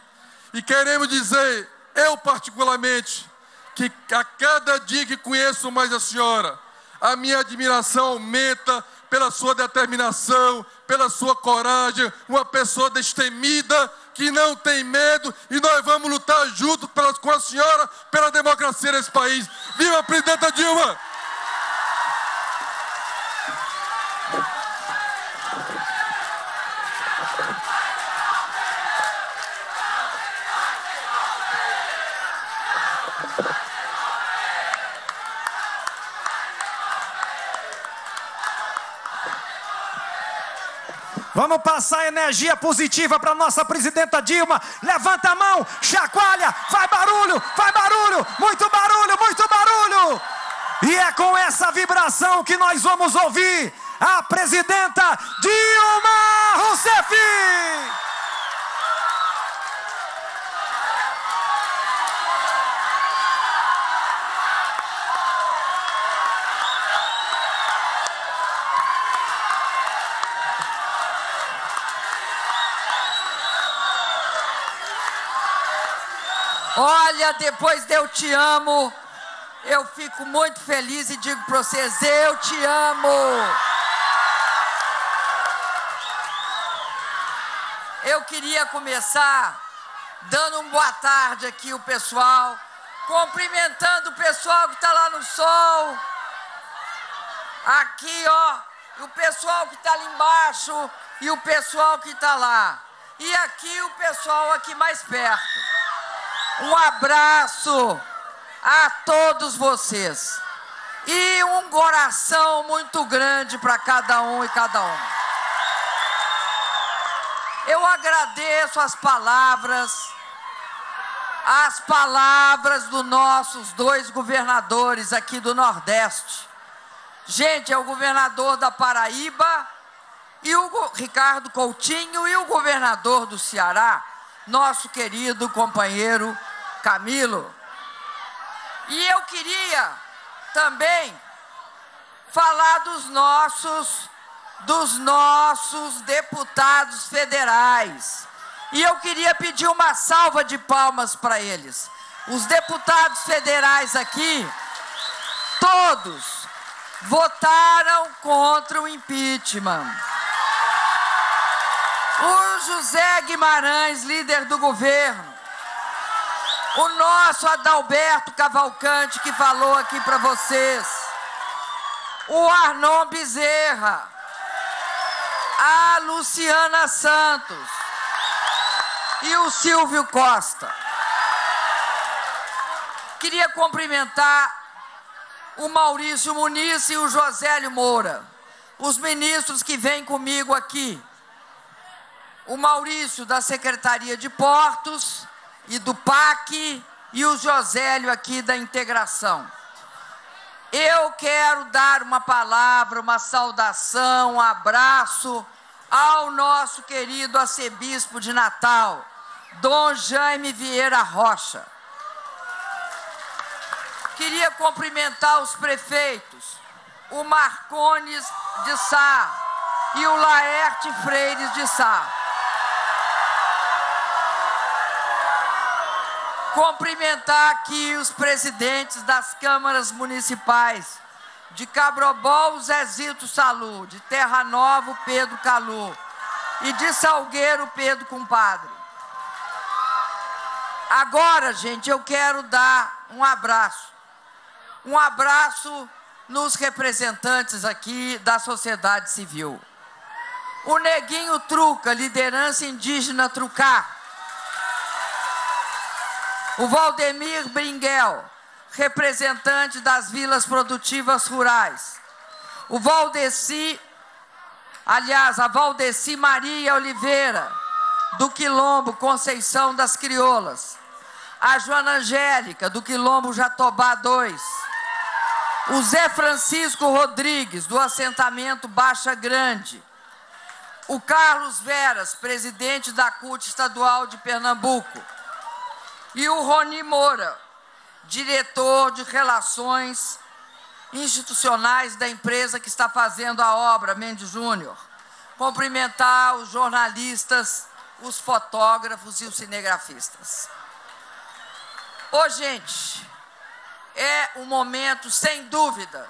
E queremos dizer, eu particularmente, que a cada dia que conheço mais a senhora, a minha admiração aumenta pela sua determinação, pela sua coragem, uma pessoa destemida, que não tem medo, e nós vamos lutar junto com a senhora pela democracia nesse país. Viva a presidenta Dilma! Vamos passar energia positiva para nossa presidenta Dilma. Levanta a mão, chacoalha, faz barulho, faz barulho, muito barulho, muito barulho. E é com essa vibração que nós vamos ouvir a presidenta Dilma Rousseff. Olha, depois de eu te amo, eu fico muito feliz e digo para vocês, eu te amo. Eu queria começar dando um boa tarde aqui ao pessoal, cumprimentando o pessoal que está lá no sol, aqui ó, o pessoal que está ali embaixo e o pessoal que está lá. E aqui o pessoal aqui mais perto. Um abraço a todos vocês. E um coração muito grande para cada um e cada uma. Eu agradeço as palavras, as palavras dos nossos dois governadores aqui do Nordeste. Gente, é o governador da Paraíba, e o Ricardo Coutinho, e o governador do Ceará, nosso querido companheiro Camilo. E eu queria também falar dos nossos, dos nossos deputados federais. E eu queria pedir uma salva de palmas para eles. Os deputados federais aqui, todos votaram contra o impeachment. O José Guimarães, líder do governo, o nosso Adalberto Cavalcante, que falou aqui para vocês, o Arnon Bezerra, a Luciana Santos e o Silvio Costa. Queria cumprimentar o Maurício Muniz e o Josélio Moura, os ministros que vêm comigo aqui. O Maurício da Secretaria de Portos e do P A C e o Josélio aqui da Integração. Eu quero dar uma palavra, uma saudação, um abraço ao nosso querido arcebispo de Natal, Dom Jaime Vieira Rocha. Queria cumprimentar os prefeitos, o Marcones de Sá e o Laerte Freires de Sá. Cumprimentar aqui os presidentes das câmaras municipais de Cabrobó, o Zezito Salu, de Terra Nova, o Pedro Calu, e de Salgueiro, o Pedro Compadre. Agora, gente, eu quero dar um abraço. Um abraço nos representantes aqui da sociedade civil. O Neguinho Trucar, liderança indígena Trucar. O Valdemir Bringuel, representante das vilas produtivas rurais. O Valdeci, aliás, a Valdeci Maria Oliveira, do Quilombo Conceição das Criolas. A Joana Angélica, do Quilombo Jatobá dois. O Zé Francisco Rodrigues, do assentamento Baixa Grande. O Carlos Veras, presidente da C U T Estadual de Pernambuco. E o Rony Moura, diretor de Relações Institucionais da empresa que está fazendo a obra, Mendes Júnior. Cumprimentar os jornalistas, os fotógrafos e os cinegrafistas. Ô, gente, é um momento, sem dúvida,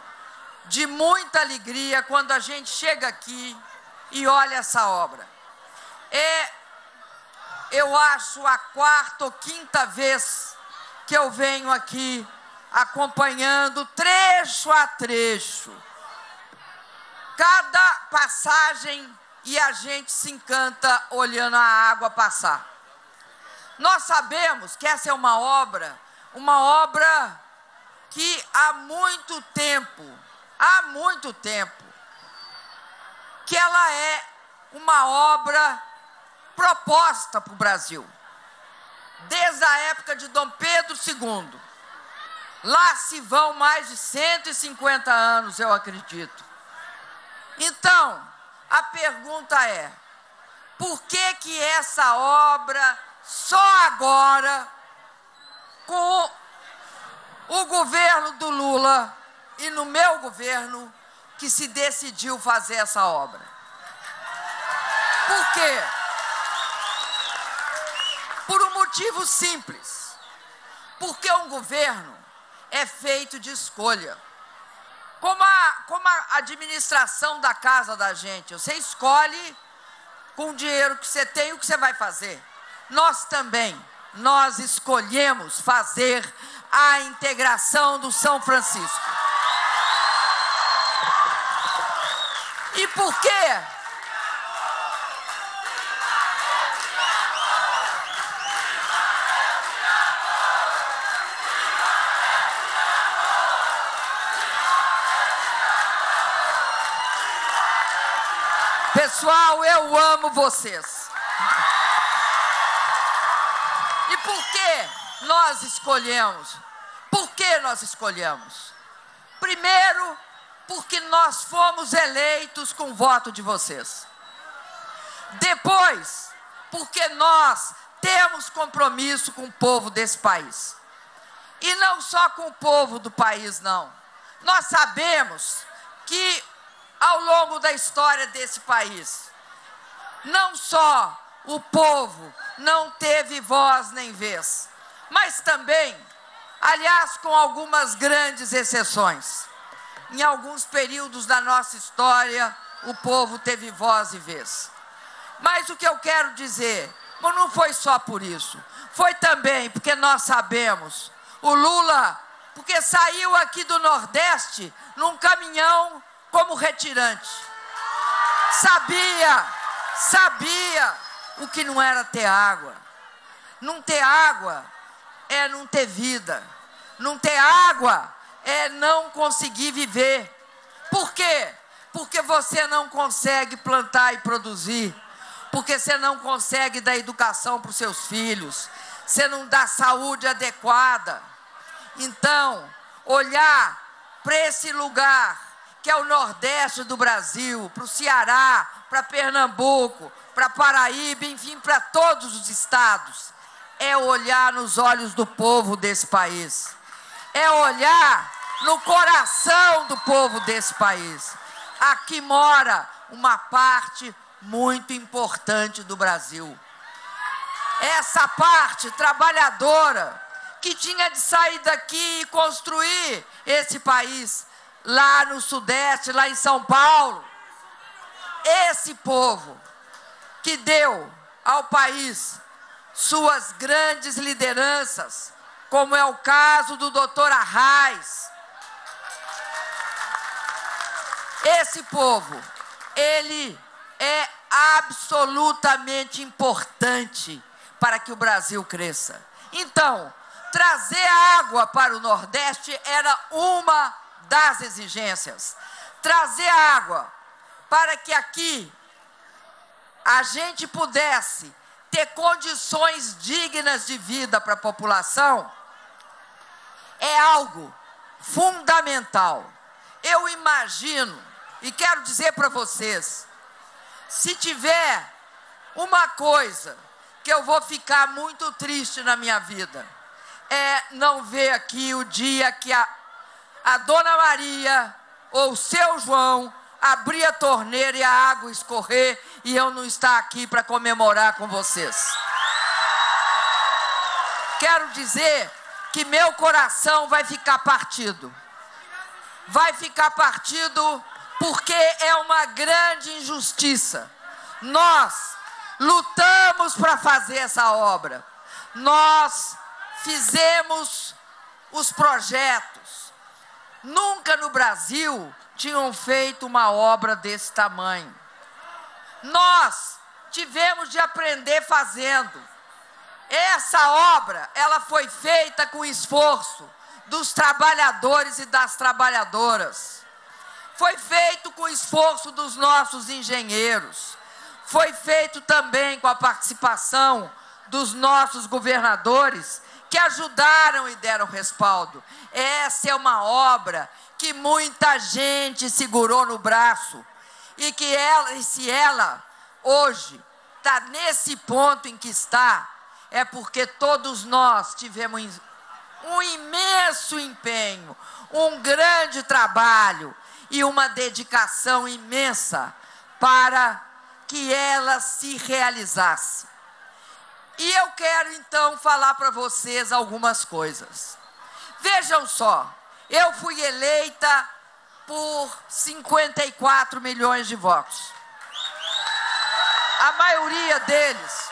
de muita alegria quando a gente chega aqui e olha essa obra. É... Eu acho a quarta ou quinta vez que eu venho aqui acompanhando trecho a trecho. Cada passagem e a gente se encanta olhando a água passar. Nós sabemos que essa é uma obra, uma obra que há muito tempo, há muito tempo, que ela é uma obra proposta para o Brasil, desde a época de Dom Pedro segundo. Lá se vão mais de cento e cinquenta anos, eu acredito. Então, a pergunta é, por que que essa obra, só agora, com o governo do Lula e no meu governo, que se decidiu fazer essa obra? Por quê? Por um motivo simples, porque um governo é feito de escolha. Como a, como a administração da casa da gente, você escolhe com o dinheiro que você tem o que você vai fazer. Nós também, nós escolhemos fazer a integração do São Francisco. E por quê? Pessoal, eu amo vocês. E por que nós escolhemos? Por que nós escolhemos? Primeiro, porque nós fomos eleitos com o voto de vocês. Depois, porque nós temos compromisso com o povo desse país. E não só com o povo do país, não. Nós sabemos que, ao longo da história desse país, não só o povo não teve voz nem vez, mas também, aliás, com algumas grandes exceções, em alguns períodos da nossa história, o povo teve voz e vez. Mas o que eu quero dizer, mas não foi só por isso, foi também porque nós sabemos, o Lula, porque saiu aqui do Nordeste num caminhão como retirante. Sabia, sabia o que não era ter água. Não ter água é não ter vida. Não ter água é não conseguir viver. Por quê? Porque você não consegue plantar e produzir. Porque você não consegue dar educação para os seus filhos. Você não dá saúde adequada. Então, olhar para esse lugar que é o Nordeste do Brasil, para o Ceará, para Pernambuco, para Paraíba, enfim, para todos os estados. É olhar nos olhos do povo desse país. É olhar no coração do povo desse país. Aqui mora uma parte muito importante do Brasil. Essa parte trabalhadora que tinha de sair daqui e construir esse país, lá no Sudeste, lá em São Paulo, esse povo que deu ao país suas grandes lideranças, como é o caso do doutor Arraes. Esse povo, ele é absolutamente importante para que o Brasil cresça. Então, trazer água para o Nordeste era uma das exigências, trazer água para que aqui a gente pudesse ter condições dignas de vida para a população é algo fundamental. Eu imagino, e quero dizer para vocês, se tiver uma coisa que eu vou ficar muito triste na minha vida, é não ver aqui o dia que a a dona Maria ou o seu João abrir a torneira e a água escorrer e eu não estar aqui para comemorar com vocês. Quero dizer que meu coração vai ficar partido. Vai ficar partido porque é uma grande injustiça. Nós lutamos para fazer essa obra. Nós fizemos os projetos. Nunca no Brasil tinham feito uma obra desse tamanho. Nós tivemos de aprender fazendo. Essa obra, ela foi feita com esforço dos trabalhadores e das trabalhadoras. Foi feito com esforço dos nossos engenheiros. Foi feito também com a participação dos nossos governadores, que ajudaram e deram respaldo. Essa é uma obra que muita gente segurou no braço e que ela, e se ela hoje está nesse ponto em que está, é porque todos nós tivemos um imenso empenho, um grande trabalho e uma dedicação imensa para que ela se realizasse. E eu quero, então, falar para vocês algumas coisas. Vejam só, eu fui eleita por cinquenta e quatro milhões de votos. A maioria deles,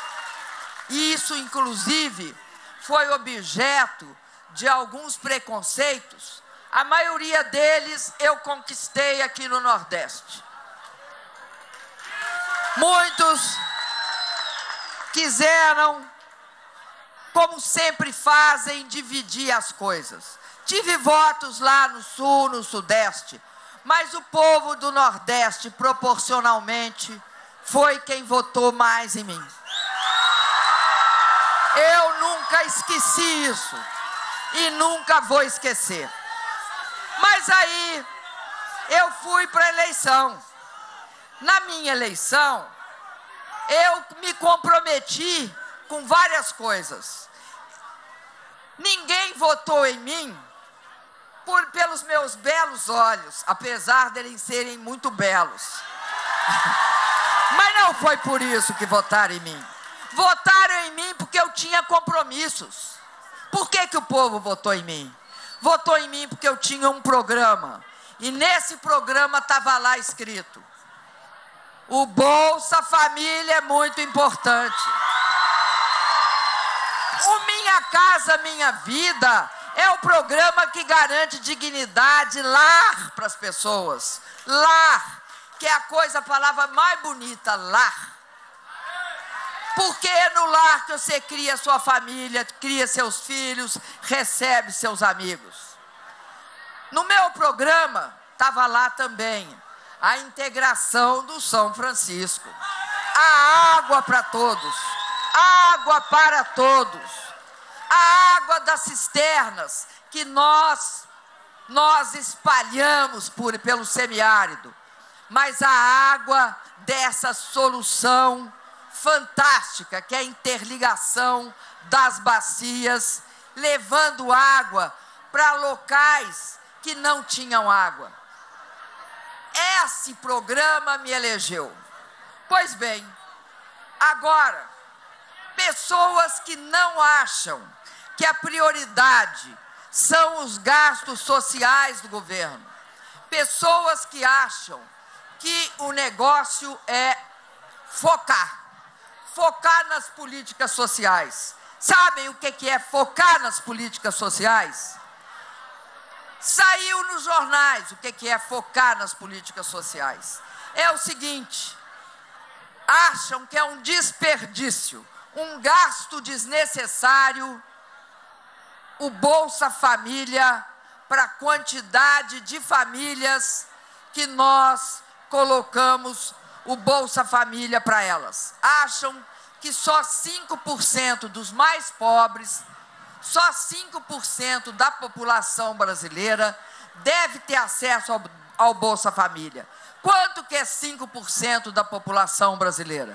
e isso inclusive foi objeto de alguns preconceitos, a maioria deles eu conquistei aqui no Nordeste. Muitos quiseram, como sempre fazem, dividir as coisas. Tive votos lá no Sul, no Sudeste, mas o povo do Nordeste, proporcionalmente, foi quem votou mais em mim. Eu nunca esqueci isso e nunca vou esquecer. Mas aí, eu fui para a eleição. Na minha eleição, eu me comprometi com várias coisas. Ninguém votou em mim por, pelos meus belos olhos, apesar de eles serem muito belos. Mas não foi por isso que votaram em mim. Votaram em mim porque eu tinha compromissos. Por que que o povo votou em mim? Votou em mim porque eu tinha um programa. E nesse programa estava lá escrito: o Bolsa Família é muito importante. O Minha Casa Minha Vida é o programa que garante dignidade, lar para as pessoas. Lar, que é a coisa, a palavra mais bonita, lar. Porque é no lar que você cria sua família, cria seus filhos, recebe seus amigos. No meu programa, estava lá também a integração do São Francisco. A água para todos, a água para todos, a água das cisternas que nós, nós espalhamos por, pelo semiárido, mas a água dessa solução fantástica, que é a interligação das bacias, levando água para locais que não tinham água. Esse programa me elegeu. Pois bem, agora, pessoas que não acham que a prioridade são os gastos sociais do governo, pessoas que acham que o negócio é focar. Focar nas políticas sociais. Sabem o que é focar nas políticas sociais? Saiu nos jornais o que é focar nas políticas sociais. É o seguinte: acham que é um desperdício, um gasto desnecessário, o Bolsa Família para a quantidade de famílias que nós colocamos o Bolsa Família para elas. Acham que só cinco por cento dos mais pobres, só cinco por cento da população brasileira deve ter acesso ao, ao Bolsa Família. Quanto que é cinco por cento da população brasileira?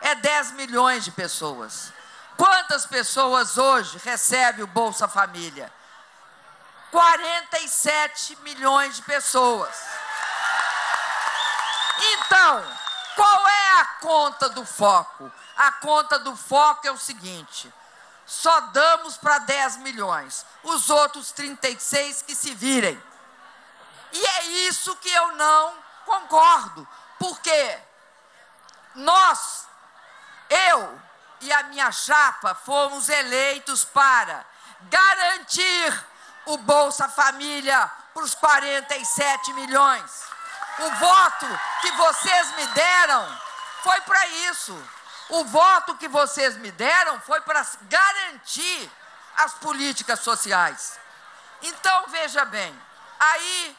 É dez milhões de pessoas. Quantas pessoas hoje recebem o Bolsa Família? quarenta e sete milhões de pessoas. Então, qual é a conta do foco? A conta do foco é o seguinte: só damos para dez milhões, os outros trinta e seis que se virem. E é isso que eu não concordo, porque nós, eu e a minha chapa, fomos eleitos para garantir o Bolsa Família para os quarenta e sete milhões. O voto que vocês me deram foi para isso. O voto que vocês me deram foi para garantir as políticas sociais. Então, veja bem, aí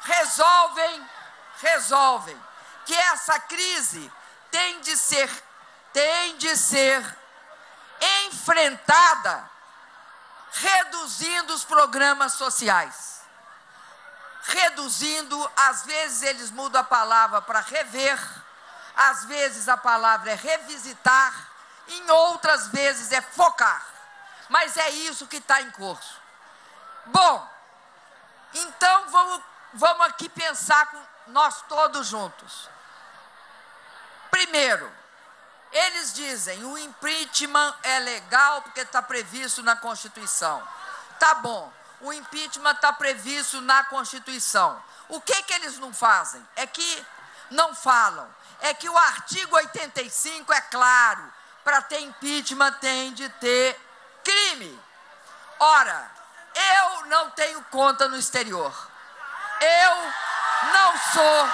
resolvem, resolvem que essa crise tem de ser, tem de ser enfrentada reduzindo os programas sociais. Reduzindo, às vezes eles mudam a palavra para rever, às vezes a palavra é revisitar, em outras vezes é focar. Mas é isso que está em curso. Bom, então vamos, vamos aqui pensar com nós todos juntos. Primeiro, eles dizem que o impeachment é legal porque está previsto na Constituição. Tá bom, o impeachment está previsto na Constituição. O que que eles não fazem? É que não falam. É que o artigo oitenta e cinco é claro, para ter impeachment tem de ter crime. Ora, eu não tenho conta no exterior. Eu não sou...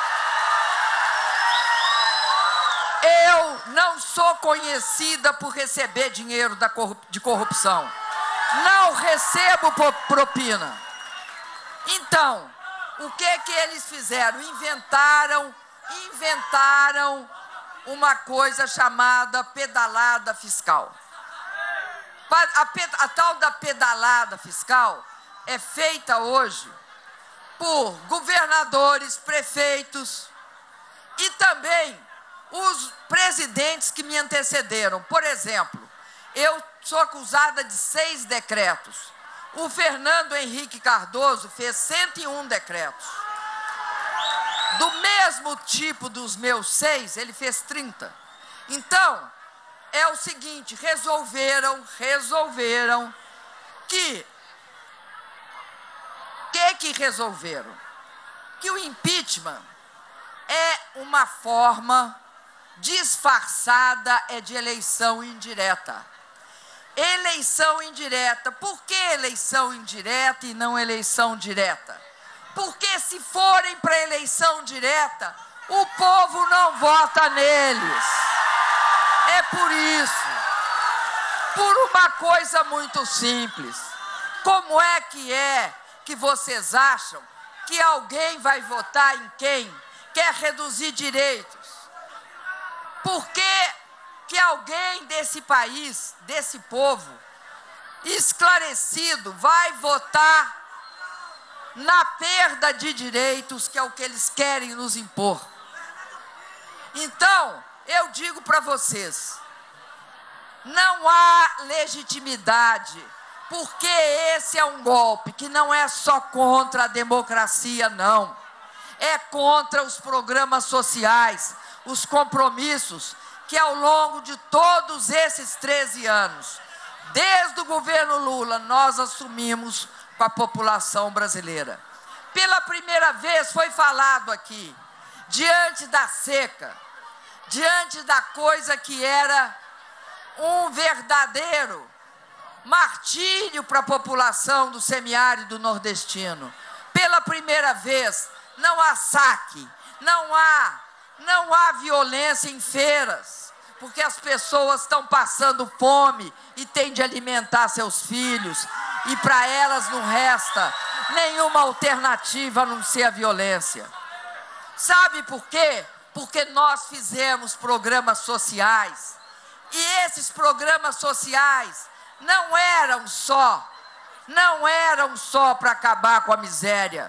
Eu não sou conhecida por receber dinheiro da corrup- de corrupção. Não recebo propina. Então, o que que eles fizeram? Inventaram, inventaram uma coisa chamada pedalada fiscal. A, ped, a tal da pedalada fiscal é feita hoje por governadores, prefeitos e também os presidentes que me antecederam. Por exemplo, eu sou acusada de seis decretos. O Fernando Henrique Cardoso fez cento e um decretos. Do mesmo tipo dos meus seis, ele fez trinta. Então, é o seguinte, resolveram, resolveram que... Que que resolveram? Que o impeachment é uma forma disfarçada é de eleição indireta. Eleição indireta. Por que eleição indireta e não eleição direta? Porque se forem para eleição direta, o povo não vota neles. É por isso. Por uma coisa muito simples. Como é que é que vocês acham que alguém vai votar em quem quer reduzir direitos? Por que que alguém desse país, desse povo, esclarecido, vai votar na perda de direitos, que é o que eles querem nos impor? Então, eu digo para vocês, não há legitimidade, porque esse é um golpe que não é só contra a democracia, não. É contra os programas sociais, os compromissos, que ao longo de todos esses treze anos, desde o governo Lula, nós assumimos com a população brasileira. Pela primeira vez foi falado aqui, diante da seca, diante da coisa que era um verdadeiro martírio para a população do semiárido nordestino. Pela primeira vez, não há saque, não há Não há violência em feiras, porque as pessoas estão passando fome e têm de alimentar seus filhos, e para elas não resta nenhuma alternativa a não ser a violência. Sabe por quê? Porque nós fizemos programas sociais, e esses programas sociais não eram só, não eram só para acabar com a miséria.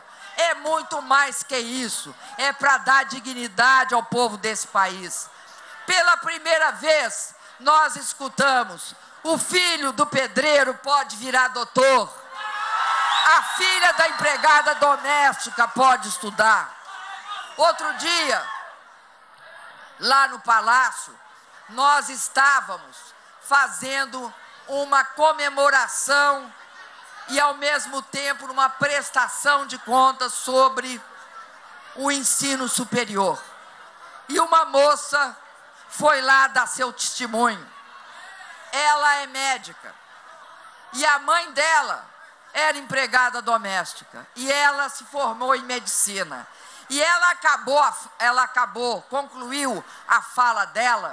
É muito mais que isso, é para dar dignidade ao povo desse país. Pela primeira vez, nós escutamos, o filho do pedreiro pode virar doutor, a filha da empregada doméstica pode estudar. Outro dia, lá no Palácio, nós estávamos fazendo uma comemoração e, ao mesmo tempo, numa prestação de contas sobre o ensino superior. E uma moça foi lá dar seu testemunho. Ela é médica. E a mãe dela era empregada doméstica. E ela se formou em medicina. E ela acabou, ela acabou, concluiu a fala dela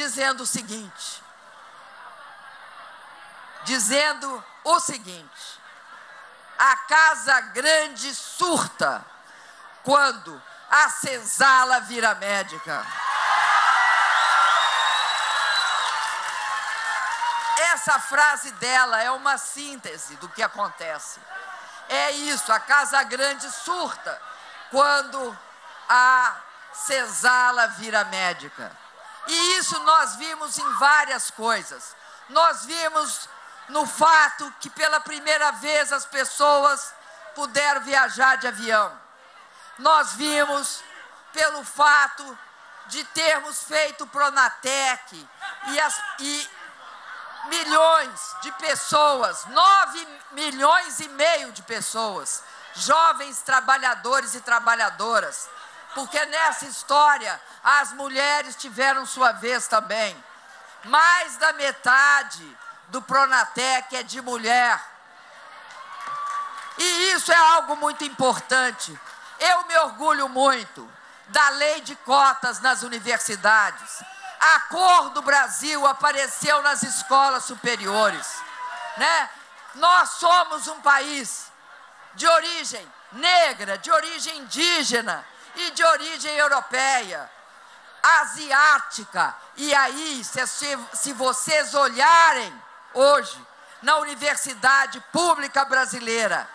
dizendo o seguinte... Dizendo o seguinte, a casa grande surta quando a senzala vira médica. Essa frase dela é uma síntese do que acontece. É isso, a casa grande surta quando a senzala vira médica. E isso nós vimos em várias coisas. Nós vimos... no fato que pela primeira vez as pessoas puderam viajar de avião. Nós vimos pelo fato de termos feito o Pronatec e, as, e milhões de pessoas, nove milhões e meio de pessoas, jovens trabalhadores e trabalhadoras, porque nessa história as mulheres tiveram sua vez também. Mais da metade do Pronatec é de mulher. E isso é algo muito importante. Eu me orgulho muito da lei de cotas nas universidades. A cor do Brasil apareceu nas escolas superiores, né? Nós somos um país de origem negra, de origem indígena e de origem europeia, asiática. E aí, se, se vocês olharem hoje na universidade pública brasileira,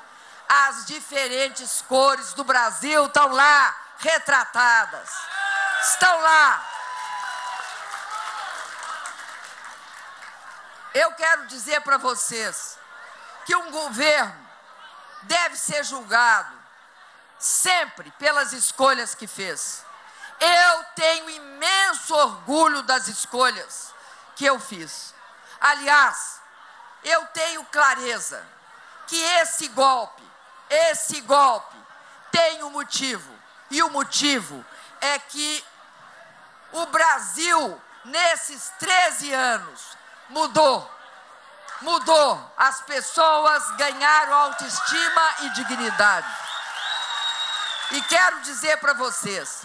as diferentes cores do Brasil estão lá retratadas. Estão lá. Eu quero dizer para vocês que um governo deve ser julgado sempre pelas escolhas que fez. Eu tenho imenso orgulho das escolhas que eu fiz. Aliás, eu tenho clareza que esse golpe, esse golpe tem um motivo. E o motivo é que o Brasil, nesses treze anos, mudou, mudou. As pessoas ganharam autoestima e dignidade. E quero dizer para vocês,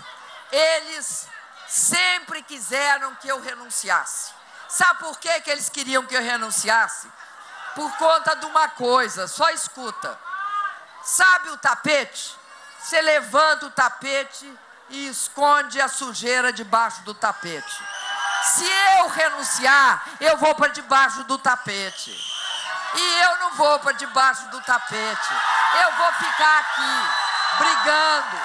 eles sempre quiseram que eu renunciasse. Sabe por que que eles queriam que eu renunciasse? Por conta de uma coisa, só escuta. Sabe o tapete? Você levanta o tapete e esconde a sujeira debaixo do tapete. Se eu renunciar, eu vou para debaixo do tapete. E eu não vou para debaixo do tapete. Eu vou ficar aqui, brigando.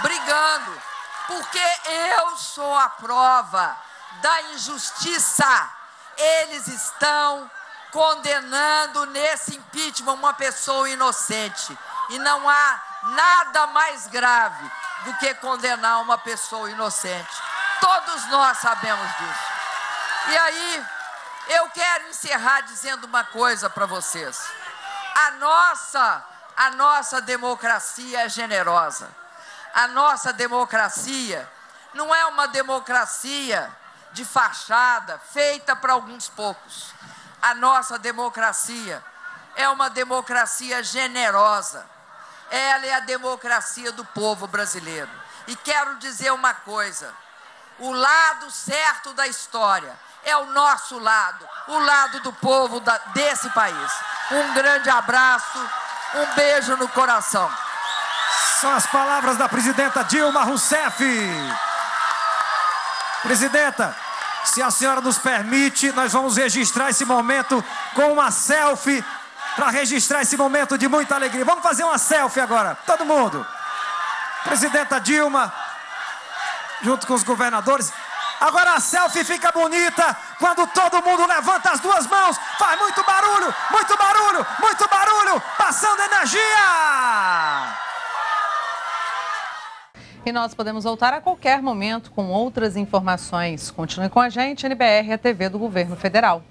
Brigando. Porque eu sou a prova da injustiça. Eles estão condenando nesse impeachment uma pessoa inocente. E não há nada mais grave do que condenar uma pessoa inocente. Todos nós sabemos disso. E aí, eu quero encerrar dizendo uma coisa para vocês. A nossa, a nossa democracia é generosa. A nossa democracia não é uma democracia de fachada, feita para alguns poucos. A nossa democracia é uma democracia generosa. Ela é a democracia do povo brasileiro. E quero dizer uma coisa, o lado certo da história é o nosso lado, o lado do povo da, desse país. Um grande abraço, um beijo no coração. São as palavras da presidenta Dilma Rousseff. Presidenta, se a senhora nos permite, nós vamos registrar esse momento com uma selfie, para registrar esse momento de muita alegria. Vamos fazer uma selfie agora, todo mundo. Presidenta Dilma, junto com os governadores. Agora a selfie fica bonita quando todo mundo levanta as duas mãos. Faz muito barulho, muito barulho, muito barulho, passando energia! E nós podemos voltar a qualquer momento com outras informações. Continue com a gente, N B R, a T V do Governo Federal.